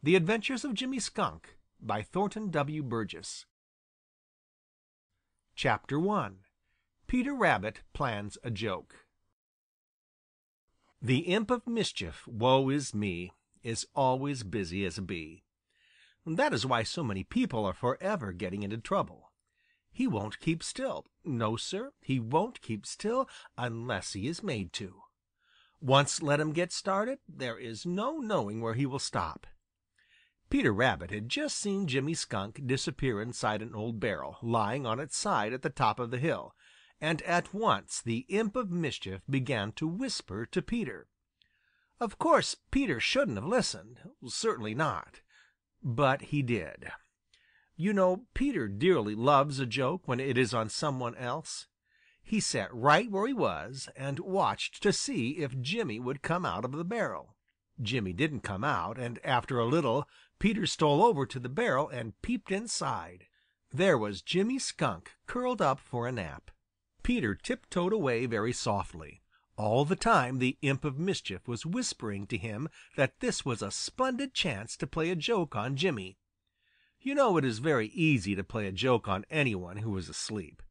The Adventures of Jimmy Skunk by Thornton W. Burgess. Chapter 1. Peter Rabbit Plans a Joke. The imp of mischief, woe is me, is always busy as a bee. That is why so many people are forever getting into trouble. He won't keep still. No, sir, he won't keep still unless he is made to. Once let him get started, there is no knowing where he will stop. Peter Rabbit had just seen Jimmy Skunk disappear inside an old barrel, lying on its side at the top of the hill, and at once the imp of mischief began to whisper to Peter. Of course, Peter shouldn't have listened, certainly not. But he did. You know, Peter dearly loves a joke when it is on someone else. He sat right where he was and watched to see if Jimmy would come out of the barrel. Jimmy didn't come out, and after a little, Peter stole over to the barrel and peeped inside. There was Jimmy Skunk curled up for a nap. Peter tiptoed away very softly. All the time the imp of mischief was whispering to him that this was a splendid chance to play a joke on Jimmy. You know it is very easy to play a joke on anyone who is asleep.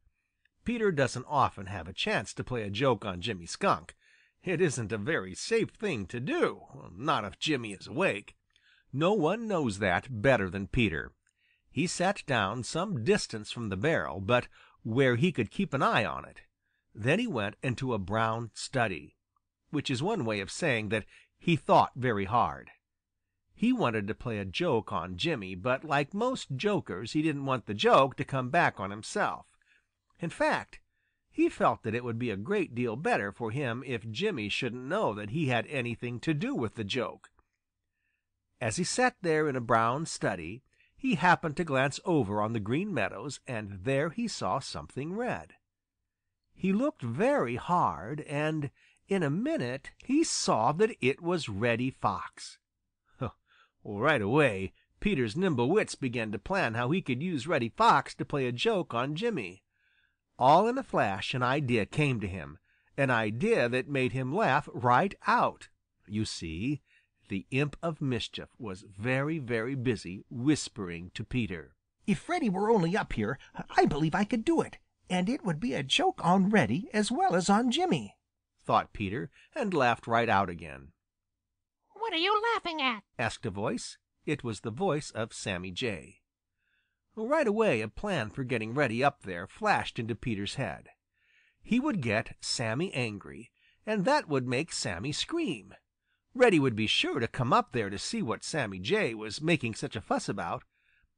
Peter doesn't often have a chance to play a joke on Jimmy Skunk. It isn't a very safe thing to do, not if Jimmy is awake. No one knows that better than Peter. He sat down some distance from the barrel, but where he could keep an eye on it. Then he went into a brown study, which is one way of saying that he thought very hard. He wanted to play a joke on Jimmy, but like most jokers, he didn't want the joke to come back on himself. In fact, he felt that it would be a great deal better for him if Jimmy shouldn't know that he had anything to do with the joke. As he sat there in a brown study, he happened to glance over on the Green Meadows, and there he saw something red. He looked very hard, and in a minute he saw that it was Reddy Fox. Right away, Peter's nimble wits began to plan how he could use Reddy Fox to play a joke on Jimmy. All in a flash an idea came to him, an idea that made him laugh right out. You see, the imp of mischief was very, very busy whispering to Peter. If Reddy were only up here, I believe I could do it. And it would be a joke on Reddy as well as on Jimmy, thought Peter, and laughed right out again. What are you laughing at? Asked a voice. It was the voice of Sammy Jay. Right away a plan for getting Reddy up there flashed into Peter's head. He would get Sammy angry, and that would make Sammy scream. Reddy would be sure to come up there to see what Sammy Jay was making such a fuss about.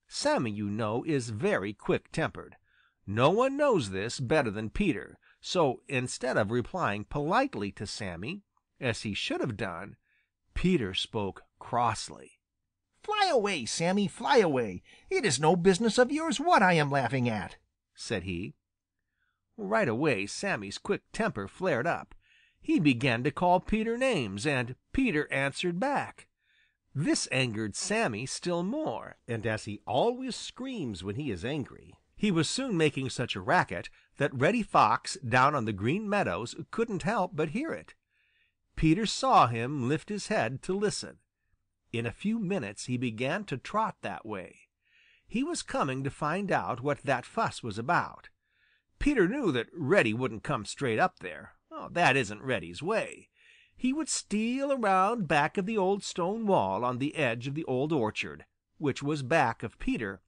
Sammy, you know, is very quick-tempered. No one knows this better than Peter, so instead of replying politely to Sammy, as he should have done, Peter spoke crossly. "Fly away, Sammy, fly away. It is no business of yours what I am laughing at," said he. Right away Sammy's quick temper flared up. He began to call Peter names, and Peter answered back. This angered Sammy still more, and as he always screams when he is angry, he was soon making such a racket that Reddy Fox down on the Green Meadows couldn't help but hear it. Peter saw him lift his head to listen. In a few minutes he began to trot that way. He was coming to find out what that fuss was about. Peter knew that Reddy wouldn't come straight up there. That isn't Reddy's way. He would steal around back of the old stone wall on the edge of the old orchard, which was back of Peter,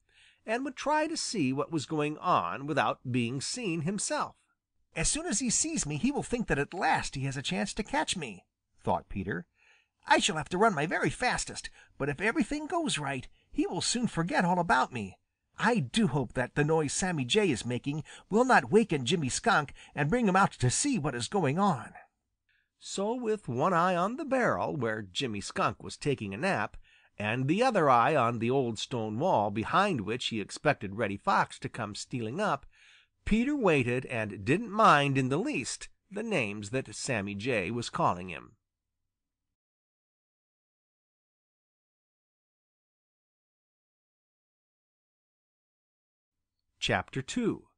and would try to see what was going on without being seen himself. "As soon as he sees me, he will think that at last he has a chance to catch me," thought Peter. "I shall have to run my very fastest, but if everything goes right, he will soon forget all about me. I do hope that the noise Sammy Jay is making will not waken Jimmy Skunk and bring him out to see what is going on." So with one eye on the barrel where Jimmy Skunk was taking a nap, and the other eye on the old stone wall behind which he expected Reddy Fox to come stealing up, Peter waited and didn't mind in the least the names that Sammy Jay was calling him. Chapter 2.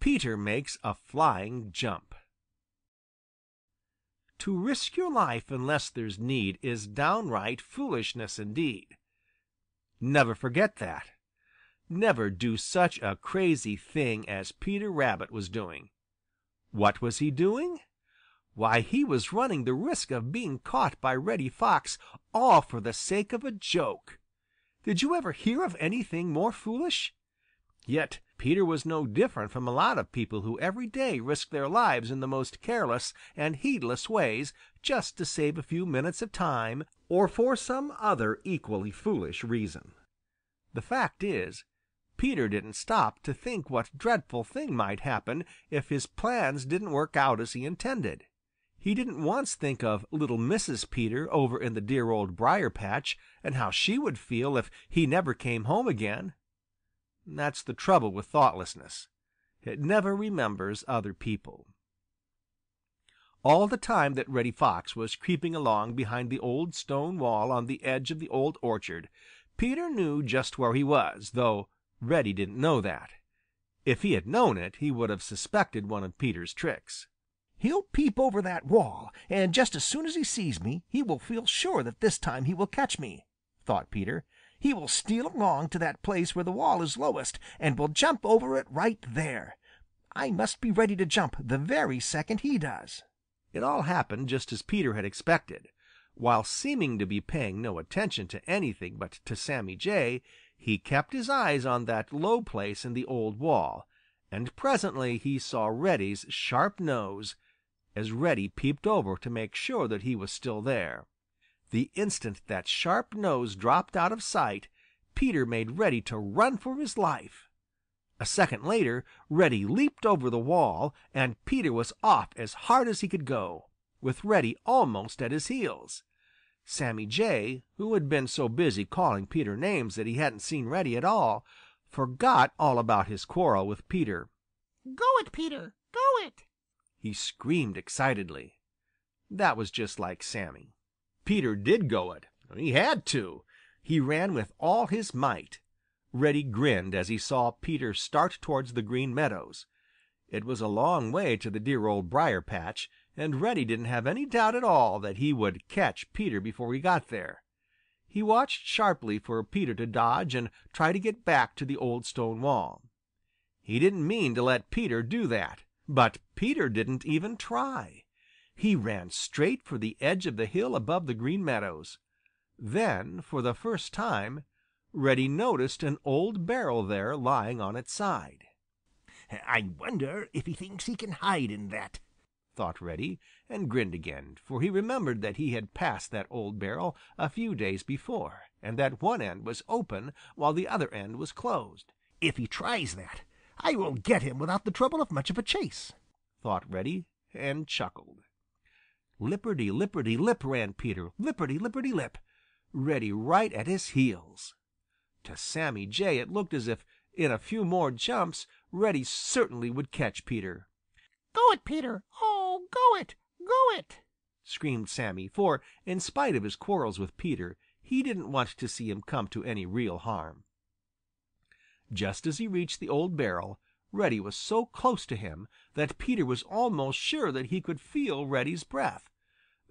Peter Makes a Flying Jump. To risk your life unless there's need is downright foolishness indeed. Never forget that. Never do such a crazy thing as Peter Rabbit was doing. What was he doing? Why, he was running the risk of being caught by Reddy Fox, all for the sake of a joke. Did you ever hear of anything more foolish? Yet Peter was no different from a lot of people who every day risk their lives in the most careless and heedless ways just to save a few minutes of time or for some other equally foolish reason. The fact is, Peter didn't stop to think what dreadful thing might happen if his plans didn't work out as he intended. He didn't once think of little Mrs. Peter over in the dear Old Briar-patch and how she would feel if he never came home again. That's the trouble with thoughtlessness. It never remembers other people. All the time that Reddy Fox was creeping along behind the old stone wall on the edge of the old orchard, Peter knew just where he was, though Reddy didn't know that. If he had known it, he would have suspected one of Peter's tricks. "He'll peep over that wall, and just as soon as he sees me, he will feel sure that this time he will catch me," thought Peter. "He will steal along to that place where the wall is lowest, and will jump over it right there. I must be ready to jump the very second he does." It all happened just as Peter had expected. While seeming to be paying no attention to anything but to Sammy Jay, he kept his eyes on that low place in the old wall, and presently he saw Reddy's sharp nose, as Reddy peeped over to make sure that he was still there. The instant that sharp nose dropped out of sight, Peter made Reddy to run for his life. A second later, Reddy leaped over the wall, and Peter was off as hard as he could go, with Reddy almost at his heels. Sammy Jay, who had been so busy calling Peter names that he hadn't seen Reddy at all, forgot all about his quarrel with Peter. "Go it, Peter! Go it!" he screamed excitedly. That was just like Sammy. Peter did go it. He had to. He ran with all his might. Reddy grinned as he saw Peter start towards the Green Meadows. It was a long way to the dear Old Briar-patch, and Reddy didn't have any doubt at all that he would catch Peter before he got there. He watched sharply for Peter to dodge and try to get back to the old stone wall. He didn't mean to let Peter do that. But Peter didn't even try. He ran straight for the edge of the hill above the Green Meadows. Then, for the first time, Reddy noticed an old barrel there lying on its side. "I wonder if he thinks he can hide in that," thought Reddy, and grinned again, for he remembered that he had passed that old barrel a few days before, and that one end was open while the other end was closed. "If he tries that, I will get him without the trouble of much of a chase," thought Reddy, and chuckled. Lipperty, lipperty, lip ran Peter, lipperty, lipperty, lip, Reddy right at his heels. To Sammy Jay it looked as if in a few more jumps Reddy certainly would catch Peter. "Go it, Peter! Oh, go it! Go it!" screamed Sammy, for, in spite of his quarrels with Peter, he didn't want to see him come to any real harm. Just as he reached the old barrel, Reddy was so close to him that Peter was almost sure that he could feel Reddy's breath.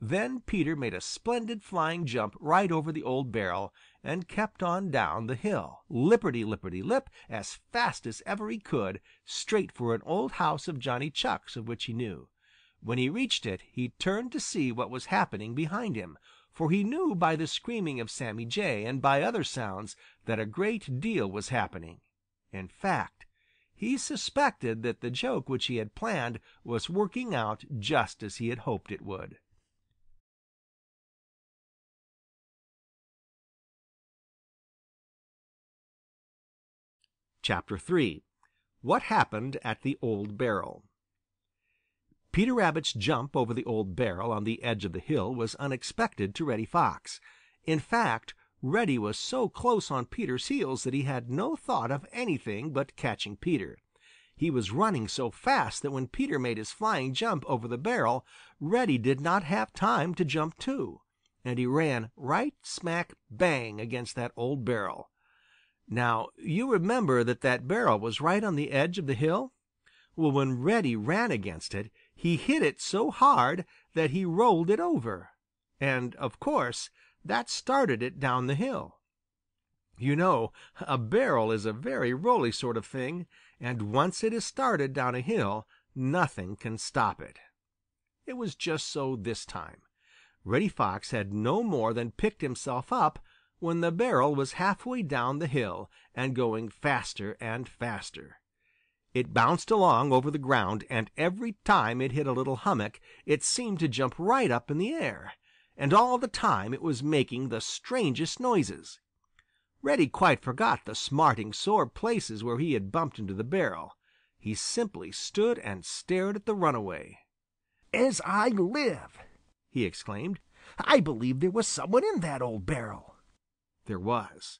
Then Peter made a splendid flying jump right over the old barrel and kept on down the hill, lipperty-lipperty-lip, as fast as ever he could, straight for an old house of Johnny Chuck's of which he knew. When he reached it, he turned to see what was happening behind him, for he knew by the screaming of Sammy Jay and by other sounds that a great deal was happening. In fact, he suspected that the joke which he had planned was working out just as he had hoped it would. Chapter 3. What Happened at the Old Barrel. Peter Rabbit's jump over the old barrel on the edge of the hill was unexpected to Reddy Fox. In fact, Reddy was so close on Peter's heels that he had no thought of anything but catching Peter. He was running so fast that when Peter made his flying jump over the barrel, Reddy did not have time to jump too, and he ran right smack bang against that old barrel. Now, you remember that that barrel was right on the edge of the hill? Well, when Reddy ran against it, he hit it so hard that he rolled it over, and, of course, that started it down the hill. You know, a barrel is a very rolly sort of thing, and once it is started down a hill, nothing can stop it. It was just so this time. Reddy Fox had no more than picked himself up when the barrel was halfway down the hill and going faster and faster. It bounced along over the ground, and every time it hit a little hummock, it seemed to jump right up in the air, and all the time it was making the strangest noises. Reddy quite forgot the smarting sore places where he had bumped into the barrel. He simply stood and stared at the runaway. "As I live," he exclaimed, "I believe there was someone in that old barrel." There was.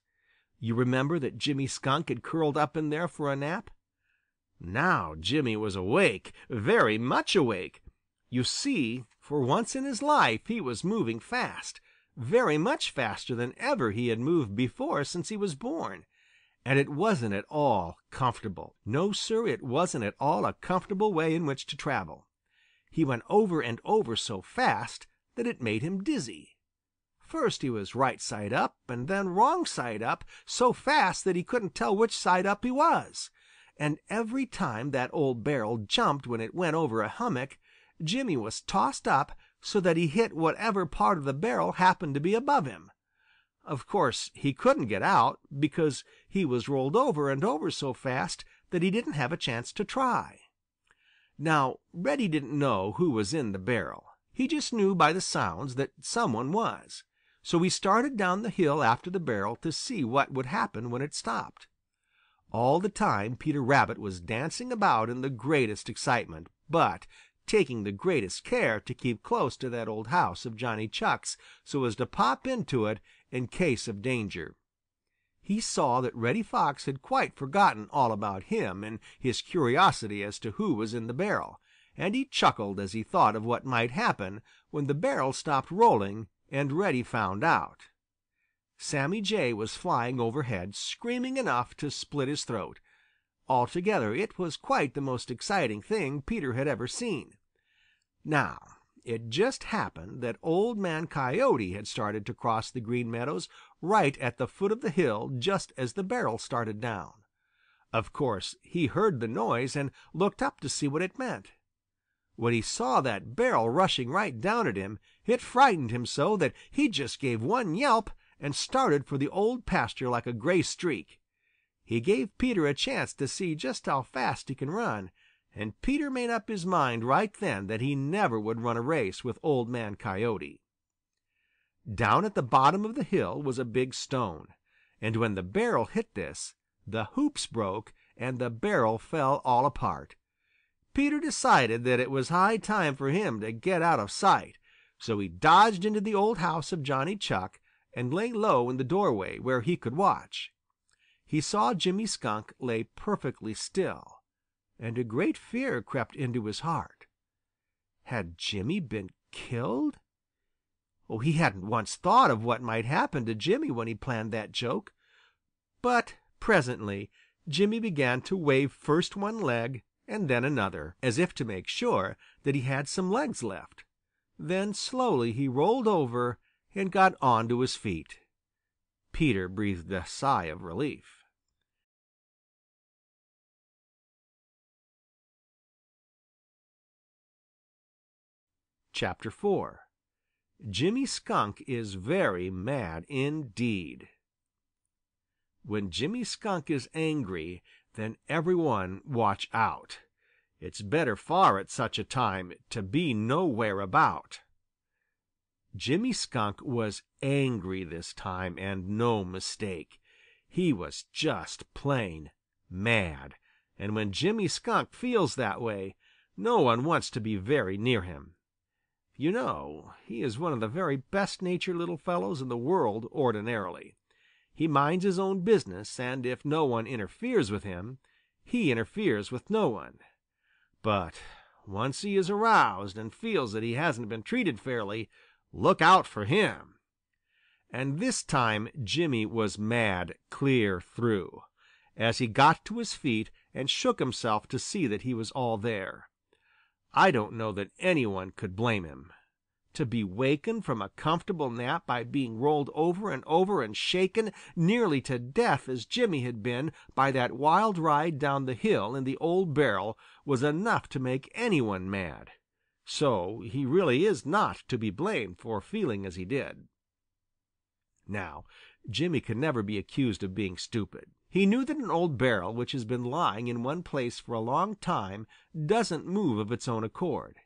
You remember that Jimmy Skunk had curled up in there for a nap? Now Jimmy was awake, very much awake. You see, for once in his life he was moving fast, very much faster than ever he had moved before since he was born. And it wasn't at all comfortable. No, sir, it wasn't at all a comfortable way in which to travel. He went over and over so fast that it made him dizzy. First he was right side up and then wrong side up, so fast that he couldn't tell which side up he was. And every time that old barrel jumped when it went over a hummock, Jimmy was tossed up so that he hit whatever part of the barrel happened to be above him. Of course, he couldn't get out because he was rolled over and over so fast that he didn't have a chance to try. Now, Reddy didn't know who was in the barrel. He just knew by the sounds that someone was. So he started down the hill after the barrel to see what would happen when it stopped. All the time Peter Rabbit was dancing about in the greatest excitement, but taking the greatest care to keep close to that old house of Johnny Chuck's so as to pop into it in case of danger. He saw that Reddy Fox had quite forgotten all about him and his curiosity as to who was in the barrel, and he chuckled as he thought of what might happen when the barrel stopped rolling and Reddy found out. Sammy Jay was flying overhead, screaming enough to split his throat. Altogether, it was quite the most exciting thing Peter had ever seen. Now, it just happened that Old Man Coyote had started to cross the Green Meadows right at the foot of the hill just as the barrel started down. Of course, he heard the noise and looked up to see what it meant. When he saw that barrel rushing right down at him, it frightened him so that he just gave one yelp and started for the old pasture like a gray streak. He gave Peter a chance to see just how fast he can run, and Peter made up his mind right then that he never would run a race with Old Man Coyote. Down at the bottom of the hill was a big stone, and when the barrel hit this, the hoops broke and the barrel fell all apart. Peter decided that it was high time for him to get out of sight, so he dodged into the old house of Johnny Chuck and lay low in the doorway where he could watch. He saw Jimmy Skunk lay perfectly still, and a great fear crept into his heart. Had Jimmy been killed? Oh, he hadn't once thought of what might happen to Jimmy when he planned that joke. But presently Jimmy began to wave first one leg and then another, as if to make sure that he had some legs left. Then slowly he rolled over and got on to his feet. Peter breathed a sigh of relief. Chapter 4. Jimmy Skunk is Very Mad Indeed. When Jimmy Skunk is angry, then everyone watch out. It's better far at such a time to be nowhere about. Jimmy Skunk was angry this time, and no mistake. He was just plain mad, and when Jimmy Skunk feels that way, no one wants to be very near him. You know, he is one of the very best-natured little fellows in the world ordinarily. He minds his own business, and if no one interferes with him, he interferes with no one. But once he is aroused and feels that he hasn't been treated fairly, look out for him. And this time Jimmy was mad clear through, as he got to his feet and shook himself to see that he was all there. I don't know that anyone could blame him. To be wakened from a comfortable nap by being rolled over and over and shaken nearly to death as Jimmy had been by that wild ride down the hill in the old barrel was enough to make anyone mad. So he really is not to be blamed for feeling as he did. Now, Jimmy could never be accused of being stupid. He knew that an old barrel which has been lying in one place for a long time doesn't move of its own accord.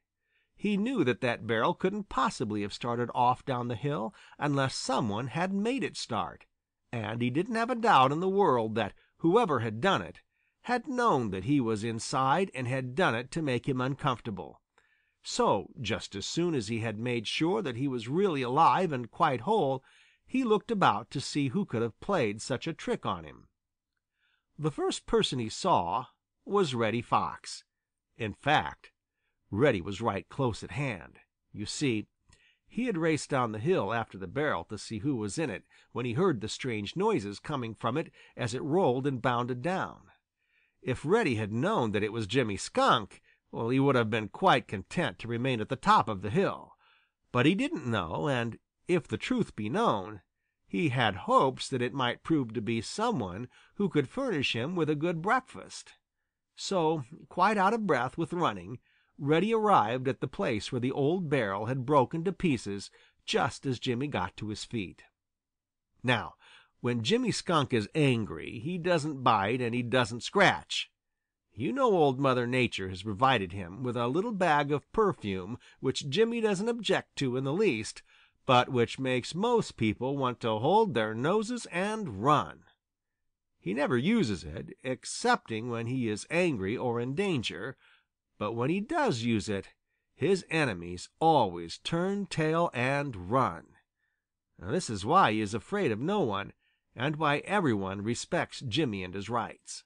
He knew that that barrel couldn't possibly have started off down the hill unless someone had made it start, and he didn't have a doubt in the world that whoever had done it had known that he was inside and had done it to make him uncomfortable. So, just as soon as he had made sure that he was really alive and quite whole, he looked about to see who could have played such a trick on him. The first person he saw was Reddy Fox. In fact, Reddy was right close at hand. You see, he had raced down the hill after the barrel to see who was in it when he heard the strange noises coming from it as it rolled and bounded down. If Reddy had known that it was Jimmy Skunk, well, he would have been quite content to remain at the top of the hill. But he didn't know, and if the truth be known, he had hopes that it might prove to be someone who could furnish him with a good breakfast. So, quite out of breath with running, Reddy arrived at the place where the old barrel had broken to pieces just as Jimmy got to his feet. Now, when Jimmy Skunk is angry, he doesn't bite and he doesn't scratch. You know Old Mother Nature has provided him with a little bag of perfume which Jimmy doesn't object to in the least, but which makes most people want to hold their noses and run. He never uses it, excepting when he is angry or in danger, but when he does use it, his enemies always turn tail and run. Now, this is why he is afraid of no one, and why everyone respects Jimmy and his rights.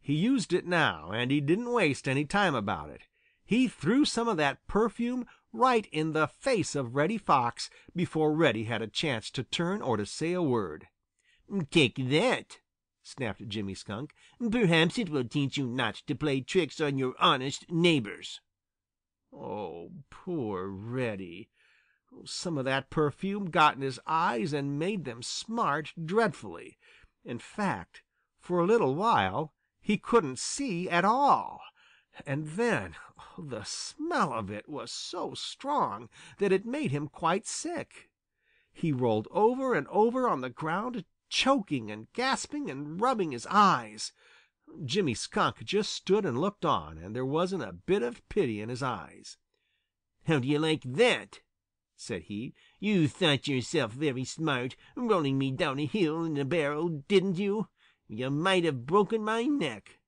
He used it now, and he didn't waste any time about it. He threw some of that perfume right in the face of Reddy Fox before Reddy had a chance to turn or to say a word. "Take that!" snapped Jimmy Skunk. "Perhaps it will teach you not to play tricks on your honest neighbors." Oh, poor Reddy! Some of that perfume got in his eyes and made them smart dreadfully. In fact, for a little while he couldn't see at all. And then the smell of it was so strong that it made him quite sick. He rolled over and over on the ground, choking and gasping and rubbing his eyes. Jimmy Skunk just stood and looked on, and there wasn't a bit of pity in his eyes. "How do you like that?" said he. "You thought yourself very smart, rolling me down a hill in a barrel, didn't you? You might have broken my neck."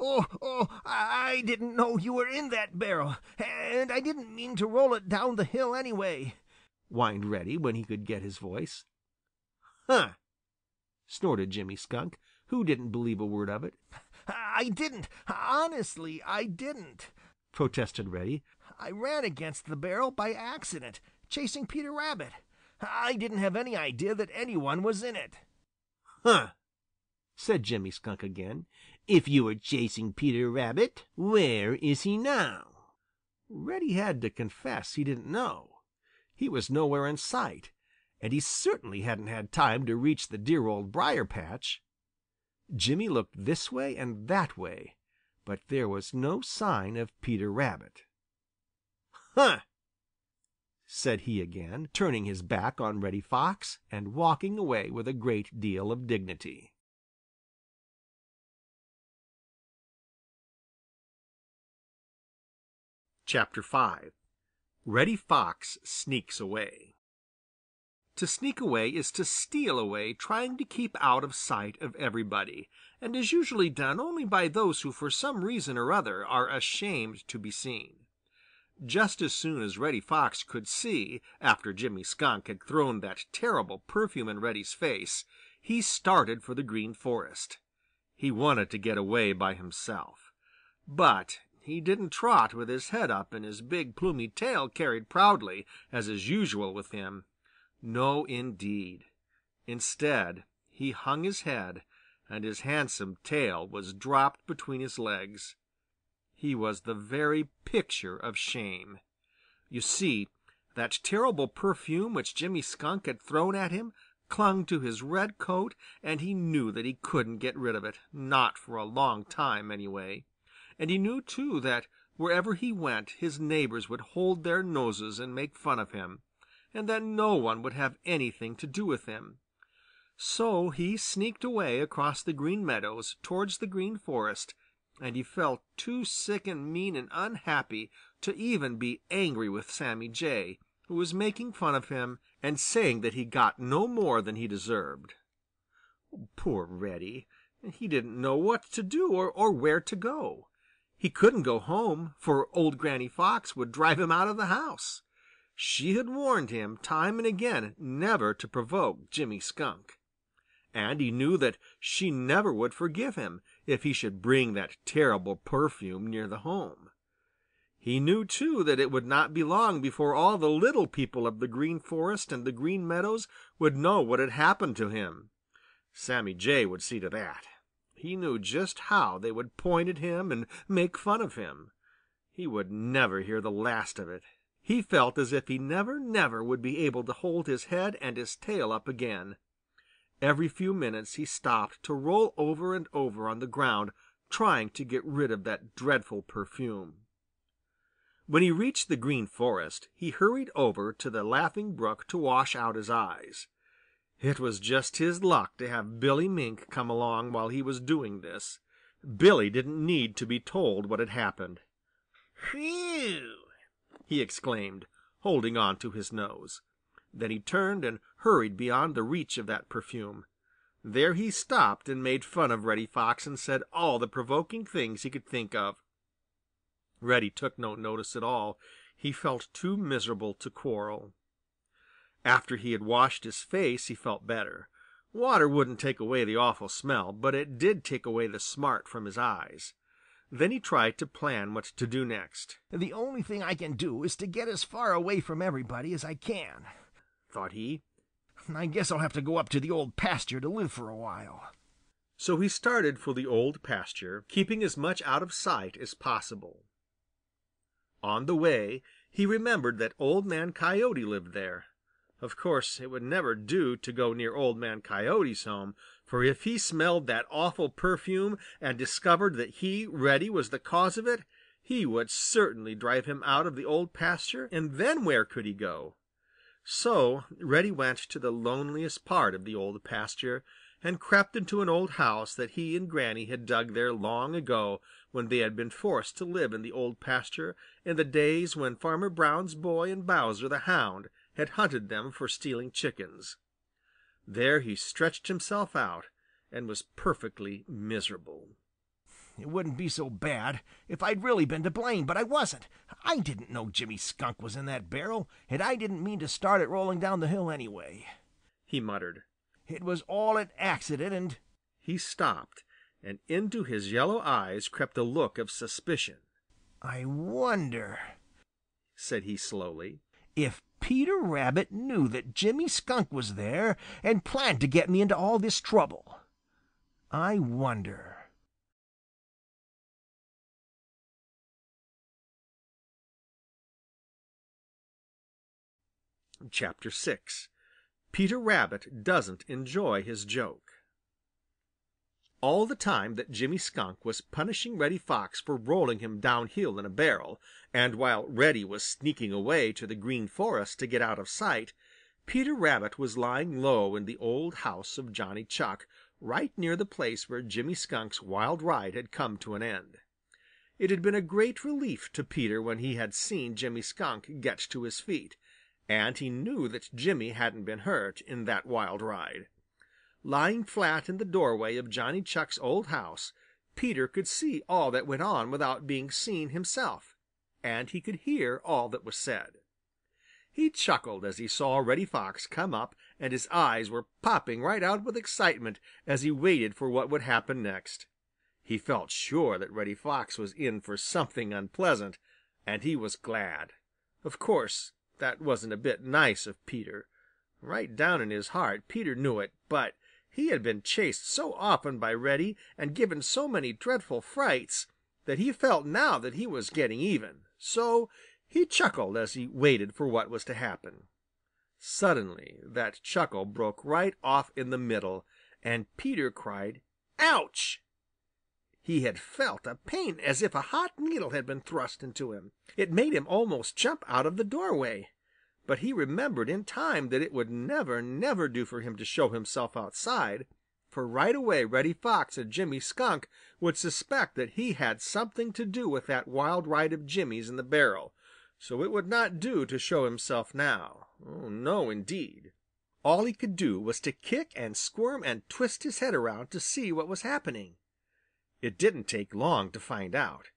Oh, I didn't know you were in that barrel, and I didn't mean to roll it down the hill anyway," whined Reddy when he could get his voice. "Huh!" snorted Jimmy Skunk, who didn't believe a word of it. "I didn't. Honestly, I didn't," protested Reddy. "I ran against the barrel by accident, chasing Peter Rabbit. I didn't have any idea that anyone was in it." "Huh!" said Jimmy Skunk again. "If you were chasing Peter Rabbit, where is he now?" Reddy had to confess he didn't know. He was nowhere in sight, and he certainly hadn't had time to reach the dear Old Briar patch. Jimmy looked this way and that way, but there was no sign of Peter Rabbit. "Huh!" said he again, turning his back on Reddy Fox and walking away with a great deal of dignity. Chapter 5. Reddy Fox Sneaks Away. To sneak away is to steal away, trying to keep out of sight of everybody, and is usually done only by those who for some reason or other are ashamed to be seen. Just as soon as Reddy Fox could see, after Jimmy Skunk had thrown that terrible perfume in Reddy's face, he started for the Green Forest. He wanted to get away by himself, but he didn't trot with his head up and his big plumy tail carried proudly, as is usual with him. No, indeed. Instead, he hung his head, and his handsome tail was dropped between his legs. He was the very picture of shame. You see, that terrible perfume which Jimmy Skunk had thrown at him clung to his red coat, and he knew that he couldn't get rid of it, not for a long time anyway. And he knew, too, that wherever he went his neighbors would hold their noses and make fun of him, and that no one would have anything to do with him. So he sneaked away across the Green Meadows towards the Green Forest, and he felt too sick and mean and unhappy to even be angry with Sammy Jay, who was making fun of him and saying that he got no more than he deserved. Poor Reddy! He didn't know what to do or where to go. He couldn't go home, for old Granny Fox would drive him out of the house. She had warned him time and again never to provoke Jimmy Skunk. And he knew that she never would forgive him if he should bring that terrible perfume near the home. He knew, too, that it would not be long before all the little people of the Green Forest and the Green Meadows would know what had happened to him. Sammy Jay would see to that. He knew just how they would point at him and make fun of him. He would never hear the last of it. He felt as if he never would be able to hold his head and his tail up again. Every few minutes he stopped to roll over and over on the ground, trying to get rid of that dreadful perfume. When he reached the Green Forest, he hurried over to the Laughing Brook to wash out his eyes. It was just his luck to have Billy Mink come along while he was doing this. Billy didn't need to be told what had happened. "Phew!" he exclaimed, holding on to his nose. Then he turned and hurried beyond the reach of that perfume. There he stopped and made fun of Reddy Fox and said all the provoking things he could think of. Reddy took no notice at all. He felt too miserable to quarrel. After he had washed his face, he felt better. Water wouldn't take away the awful smell, but it did take away the smart from his eyes. Then he tried to plan what to do next. "The only thing I can do is to get as far away from everybody as I can," thought he. "I guess I'll have to go up to the old pasture to live for a while." So he started for the old pasture, keeping as much out of sight as possible. On the way, he remembered that Old Man Coyote lived there. Of course, it would never do to go near Old Man Coyote's home, for if he smelled that awful perfume and discovered that he, Reddy, was the cause of it, he would certainly drive him out of the old pasture, and then where could he go? So Reddy went to the loneliest part of the old pasture and crept into an old house that he and Granny had dug there long ago when they had been forced to live in the old pasture in the days when Farmer Brown's boy and Bowser the Hound had hunted them for stealing chickens. There he stretched himself out and was perfectly miserable. "It wouldn't be so bad if I'd really been to blame, but I wasn't. I didn't know Jimmy Skunk was in that barrel, and I didn't mean to start it rolling down the hill anyway," he muttered. "It was all an accident, and—" He stopped, and into his yellow eyes crept a look of suspicion. "I wonder," said he slowly, "if Peter Rabbit knew that Jimmy Skunk was there and planned to get me into all this trouble. I wonder." Chapter 6. Peter Rabbit Doesn't Enjoy His Joke. All the time that Jimmy Skunk was punishing Reddy Fox for rolling him downhill in a barrel, and while Reddy was sneaking away to the Green Forest to get out of sight, Peter Rabbit was lying low in the old house of Johnny Chuck, right near the place where Jimmy Skunk's wild ride had come to an end. It had been a great relief to Peter when he had seen Jimmy Skunk get to his feet, and he knew that Jimmy hadn't been hurt in that wild ride. Lying flat in the doorway of Johnny Chuck's old house, Peter could see all that went on without being seen himself, and he could hear all that was said. He chuckled as he saw Reddy Fox come up, and his eyes were popping right out with excitement as he waited for what would happen next. He felt sure that Reddy Fox was in for something unpleasant, and he was glad. Of course, that wasn't a bit nice of Peter. Right down in his heart, Peter knew it, but he had been chased so often by Reddy and given so many dreadful frights that he felt now that he was getting even. So he chuckled as he waited for what was to happen. Suddenly that chuckle broke right off in the middle, and Peter cried, "Ouch!" He had felt a pain as if a hot needle had been thrust into him. It made him almost jump out of the doorway. But he remembered in time that it would never, never do for him to show himself outside, for right away Reddy Fox and Jimmy Skunk would suspect that he had something to do with that wild ride of Jimmy's in the barrel, so it would not do to show himself now. Oh, no, indeed. All he could do was to kick and squirm and twist his head around to see what was happening. It didn't take long to find out.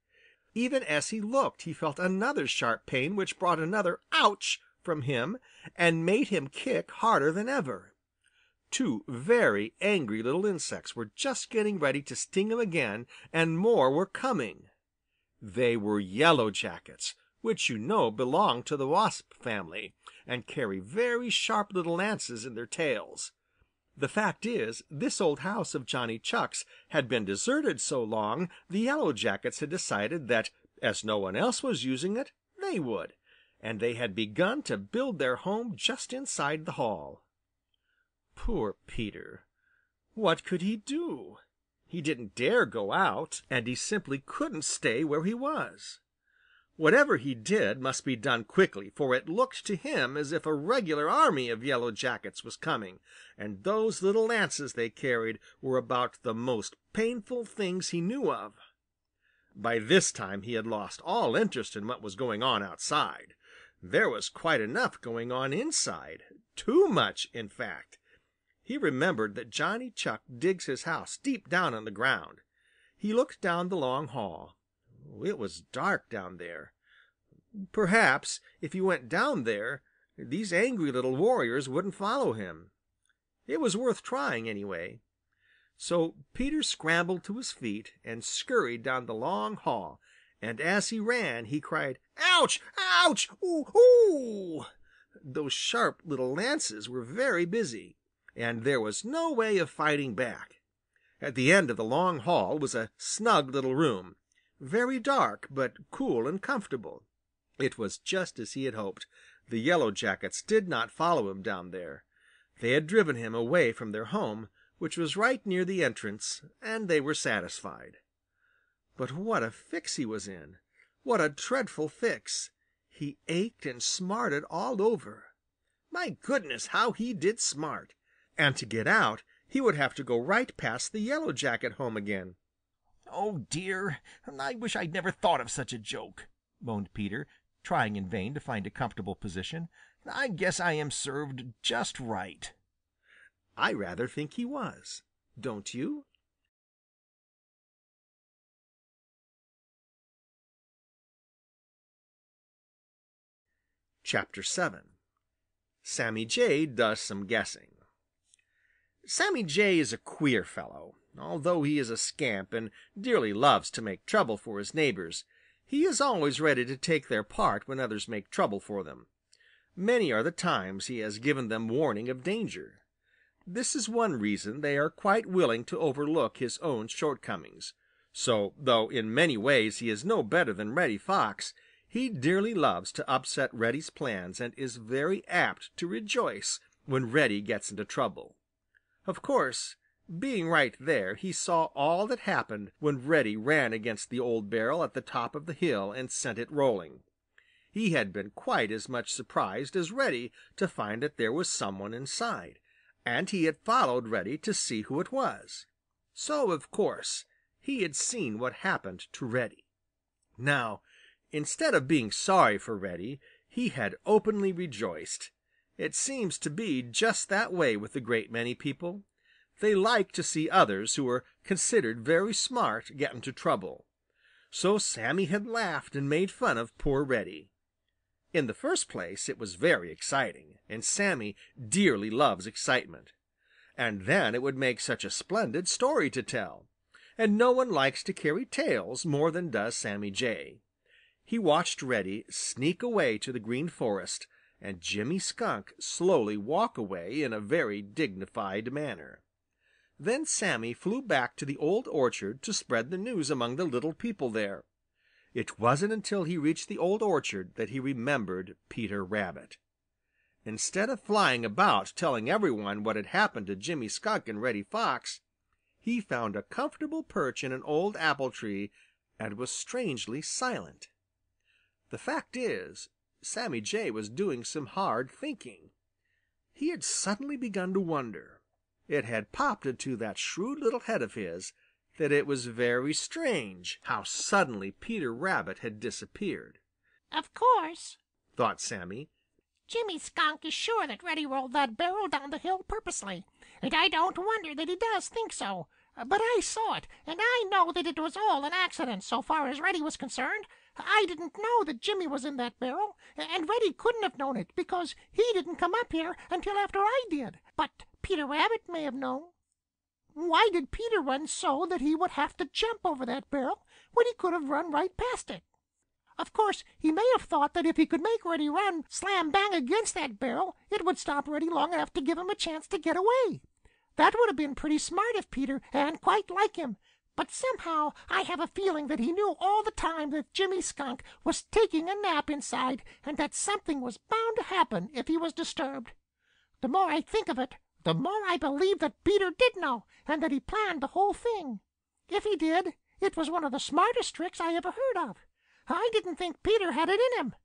Even as he looked, he felt another sharp pain which brought another "ouch" from him and made him kick harder than ever. Two very angry little insects were just getting ready to sting him again, and more were coming. They were yellow jackets, which you know belong to the wasp family, and carry very sharp little lances in their tails. The fact is, this old house of Johnny Chuck's had been deserted so long, the Yellow Jackets had decided that, as no one else was using it, they would, and they had begun to build their home just inside the hall. Poor Peter! What could he do? He didn't dare go out, and he simply couldn't stay where he was. Whatever he did must be done quickly, for it looked to him as if a regular army of yellow jackets was coming, and those little lances they carried were about the most painful things he knew of. By this time he had lost all interest in what was going on outside. There was quite enough going on inside, too much, in fact. He remembered that Johnny Chuck digs his house deep down in the ground. He looked down the long hall. It was dark down there. Perhaps, if he went down there, these angry little warriors wouldn't follow him. It was worth trying, anyway. So Peter scrambled to his feet and scurried down the long hall, and as he ran, he cried, "Ouch! Ouch! Ooh! Ooh!" Those sharp little lances were very busy, and there was no way of fighting back. At the end of the long hall was a snug little room, very dark but cool and comfortable. It was just as he had hoped. The Yellow Jackets did not follow him down there. They had driven him away from their home, which was right near the entrance, and they were satisfied. But what a fix he was in! What a dreadful fix! He ached and smarted all over. My goodness, how he did smart! And to get out, he would have to go right past the Yellow Jacket home again. "Oh, dear, I wish I'd never thought of such a joke," moaned Peter, trying in vain to find a comfortable position. "I guess I am served just right." I rather think he was, don't you? Chapter 7. Sammy Jay Does Some Guessing. Sammy Jay is a queer fellow. Although he is a scamp and dearly loves to make trouble for his neighbors, he is always ready to take their part when others make trouble for them. Many are the times he has given them warning of danger. This is one reason they are quite willing to overlook his own shortcomings. So, though in many ways he is no better than Reddy Fox, he dearly loves to upset Reddy's plans and is very apt to rejoice when Reddy gets into trouble. Of course, being right there, he saw all that happened when Reddy ran against the old barrel at the top of the hill and sent it rolling. He had been quite as much surprised as Reddy to find that there was someone inside, and he had followed Reddy to see who it was. So, of course, he had seen what happened to Reddy. Now, instead of being sorry for Reddy, he had openly rejoiced. It seems to be just that way with a great many people. They like to see others who are considered very smart get into trouble. So Sammy had laughed and made fun of poor Reddy. In the first place, it was very exciting, and Sammy dearly loves excitement. And then it would make such a splendid story to tell. And no one likes to carry tales more than does Sammy Jay. He watched Reddy sneak away to the Green Forest, and Jimmy Skunk slowly walk away in a very dignified manner. Then Sammy flew back to the old orchard to spread the news among the little people there. It wasn't until he reached the old orchard that he remembered Peter Rabbit. Instead of flying about telling everyone what had happened to Jimmy Skunk and Reddy Fox, he found a comfortable perch in an old apple tree and was strangely silent. The fact is, Sammy Jay was doing some hard thinking. He had suddenly begun to wonder. It had popped into that shrewd little head of his that it was very strange how suddenly Peter Rabbit had disappeared. "Of course," thought Sammy, "Jimmy Skunk is sure that Reddy rolled that barrel down the hill purposely, and I don't wonder that he does think so. But I saw it, and I know that it was all an accident so far as Reddy was concerned. I didn't know that Jimmy was in that barrel, and Reddy couldn't have known it, because he didn't come up here until after I did. But Peter Rabbit may have known. Why did Peter run so that he would have to jump over that barrel when he could have run right past it? Of course, he may have thought that if he could make Reddy run slam-bang against that barrel, it would stop Reddy long enough to give him a chance to get away. That would have been pretty smart of Peter, and quite like him. But somehow I have a feeling that he knew all the time that Jimmy Skunk was taking a nap inside, and that something was bound to happen if he was disturbed. The more I think of it, the more I believe that Peter did know, and that he planned the whole thing. If he did, it was one of the smartest tricks I ever heard of. I didn't think Peter had it in him.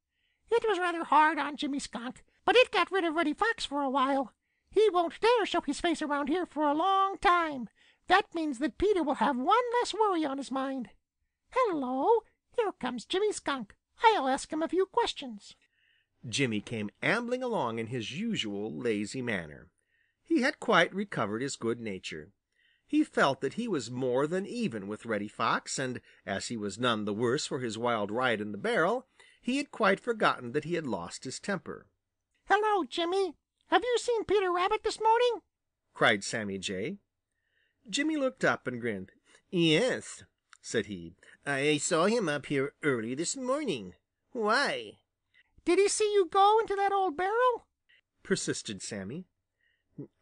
It was rather hard on Jimmy Skunk, but it got rid of Reddy Fox for a while. He won't dare show his face around here for a long time. That means that Peter will have one less worry on his mind. Hello, here comes Jimmy Skunk. I'll ask him a few questions." Jimmy came ambling along in his usual lazy manner. He had quite recovered his good nature. He felt that he was more than even with Reddy Fox, and, as he was none the worse for his wild ride in the barrel, he had quite forgotten that he had lost his temper. "Hello, Jimmy. Have you seen Peter Rabbit this morning?" cried Sammy Jay. Jimmy looked up and grinned. "Yes," said he, "I saw him up here early this morning. Why?" "Did he see you go into that old barrel?" persisted Sammy.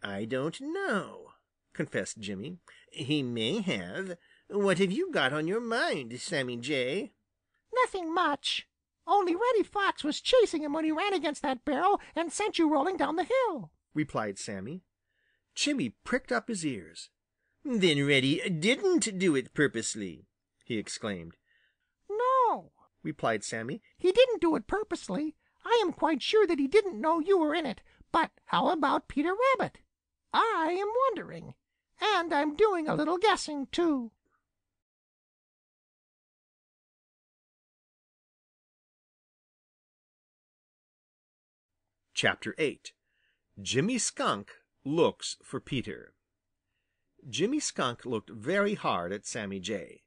"I don't know," confessed Jimmy. "He may have. What have you got on your mind, Sammy Jay?" "Nothing much. Only Reddy Fox was chasing him when he ran against that barrel and sent you rolling down the hill," replied Sammy. Jimmy pricked up his ears. "Then Reddy didn't do it purposely," he exclaimed. "No," replied Sammy, "he didn't do it purposely. I am quite sure that he didn't know you were in it. But how about Peter Rabbit? I am wondering. And I'm doing a little guessing, too." Chapter 8. Jimmy Skunk Looks for Peter. Jimmy Skunk looked very hard at Sammy Jay.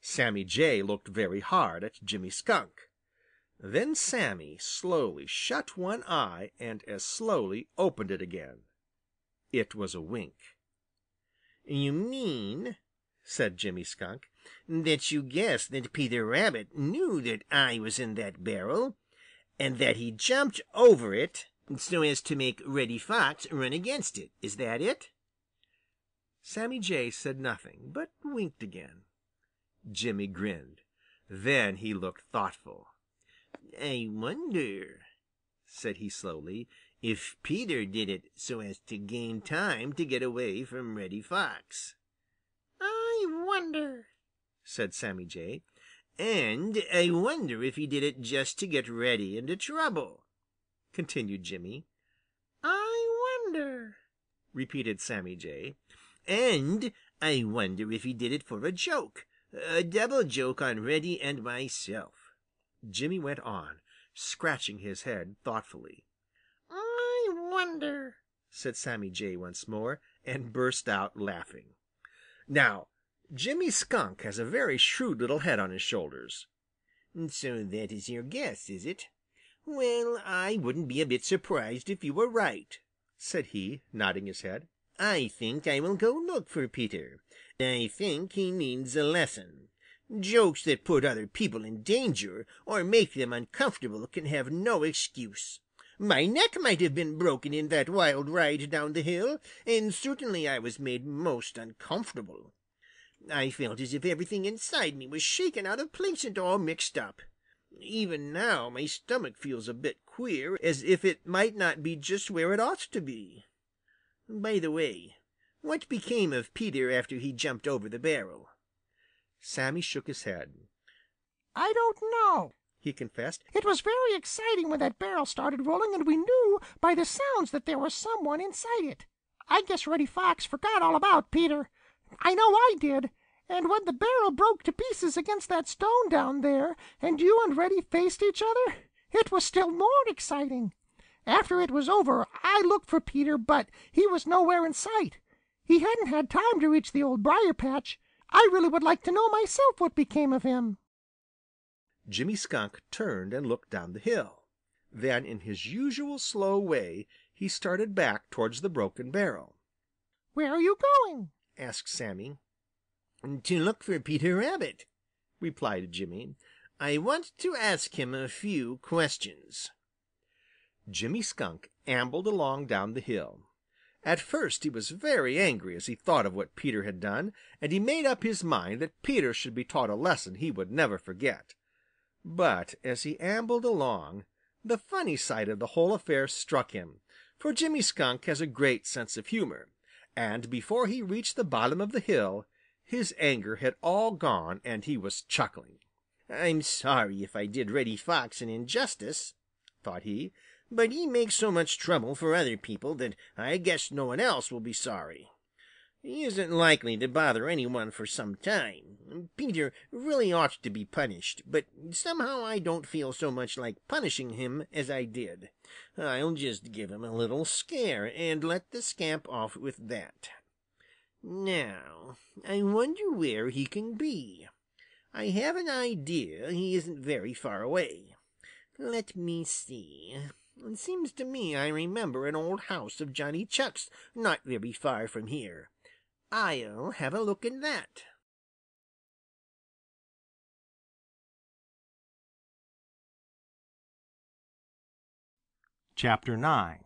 Sammy Jay looked very hard at Jimmy Skunk. Then Sammy slowly shut one eye and as slowly opened it again. It was a wink. "You mean," said Jimmy Skunk, "that you guessed that Peter Rabbit knew that I was in that barrel, and that he jumped over it so as to make Reddy Fox run against it. Is that it?" Sammy Jay said nothing, but winked again. Jimmy grinned. Then he looked thoughtful. "I wonder," said he slowly, "if Peter did it so as to gain time to get away from Reddy Fox." "I wonder," said Sammy Jay. "And I wonder if he did it just to get Reddy into trouble," continued Jimmy. "I wonder," repeated Sammy Jay. "And I wonder if he did it for a joke, a double joke on Reddy and myself," Jimmy went on, scratching his head thoughtfully. "I wonder," said Sammy Jay once more, and burst out laughing. Now, Jimmy Skunk has a very shrewd little head on his shoulders. "So that is your guess, is it? Well, I wouldn't be a bit surprised if you were right," said he, nodding his head. "I think I will go look for Peter. I think he needs a lesson. Jokes that put other people in danger or make them uncomfortable can have no excuse. My neck might have been broken in that wild ride down the hill, and certainly I was made most uncomfortable. I felt as if everything inside me was shaken out of place and all mixed up. Even now my stomach feels a bit queer, as if it might not be just where it ought to be. By the way, what became of Peter after he jumped over the barrel?" Sammy shook his head. "I don't know," he confessed. "It was very exciting when that barrel started rolling, and we knew by the sounds that there was someone inside it. I guess Reddy Fox forgot all about Peter. I know I did. And when the barrel broke to pieces against that stone down there, and you and Reddy faced each other, it was still more exciting. After it was over, I looked for Peter, but he was nowhere in sight. He hadn't had time to reach the old briar patch. I really would like to know myself what became of him." Jimmy Skunk turned and looked down the hill. Then, in his usual slow way, he started back towards the broken barrel. "Where are you going?" asked Sammy. "To look for Peter Rabbit," replied Jimmy. "I want to ask him a few questions." Jimmy Skunk ambled along down the hill. At first he was very angry as he thought of what Peter had done, and he made up his mind that Peter should be taught a lesson he would never forget. But as he ambled along, the funny side of the whole affair struck him, for Jimmy Skunk has a great sense of humor, and before he reached the bottom of the hill, his anger had all gone, and he was chuckling. "I'm sorry if I did Reddy Fox an injustice," thought he, "but he makes so much trouble for other people that I guess no one else will be sorry. He isn't likely to bother anyone for some time. Peter really ought to be punished, but somehow I don't feel so much like punishing him as I did. I'll just give him a little scare and let the scamp off with that. Now, I wonder where he can be. I have an idea he isn't very far away. Let me see. It seems to me I remember an old house of Johnny Chuck's not very far from here. I'll have a look at that." Chapter 9.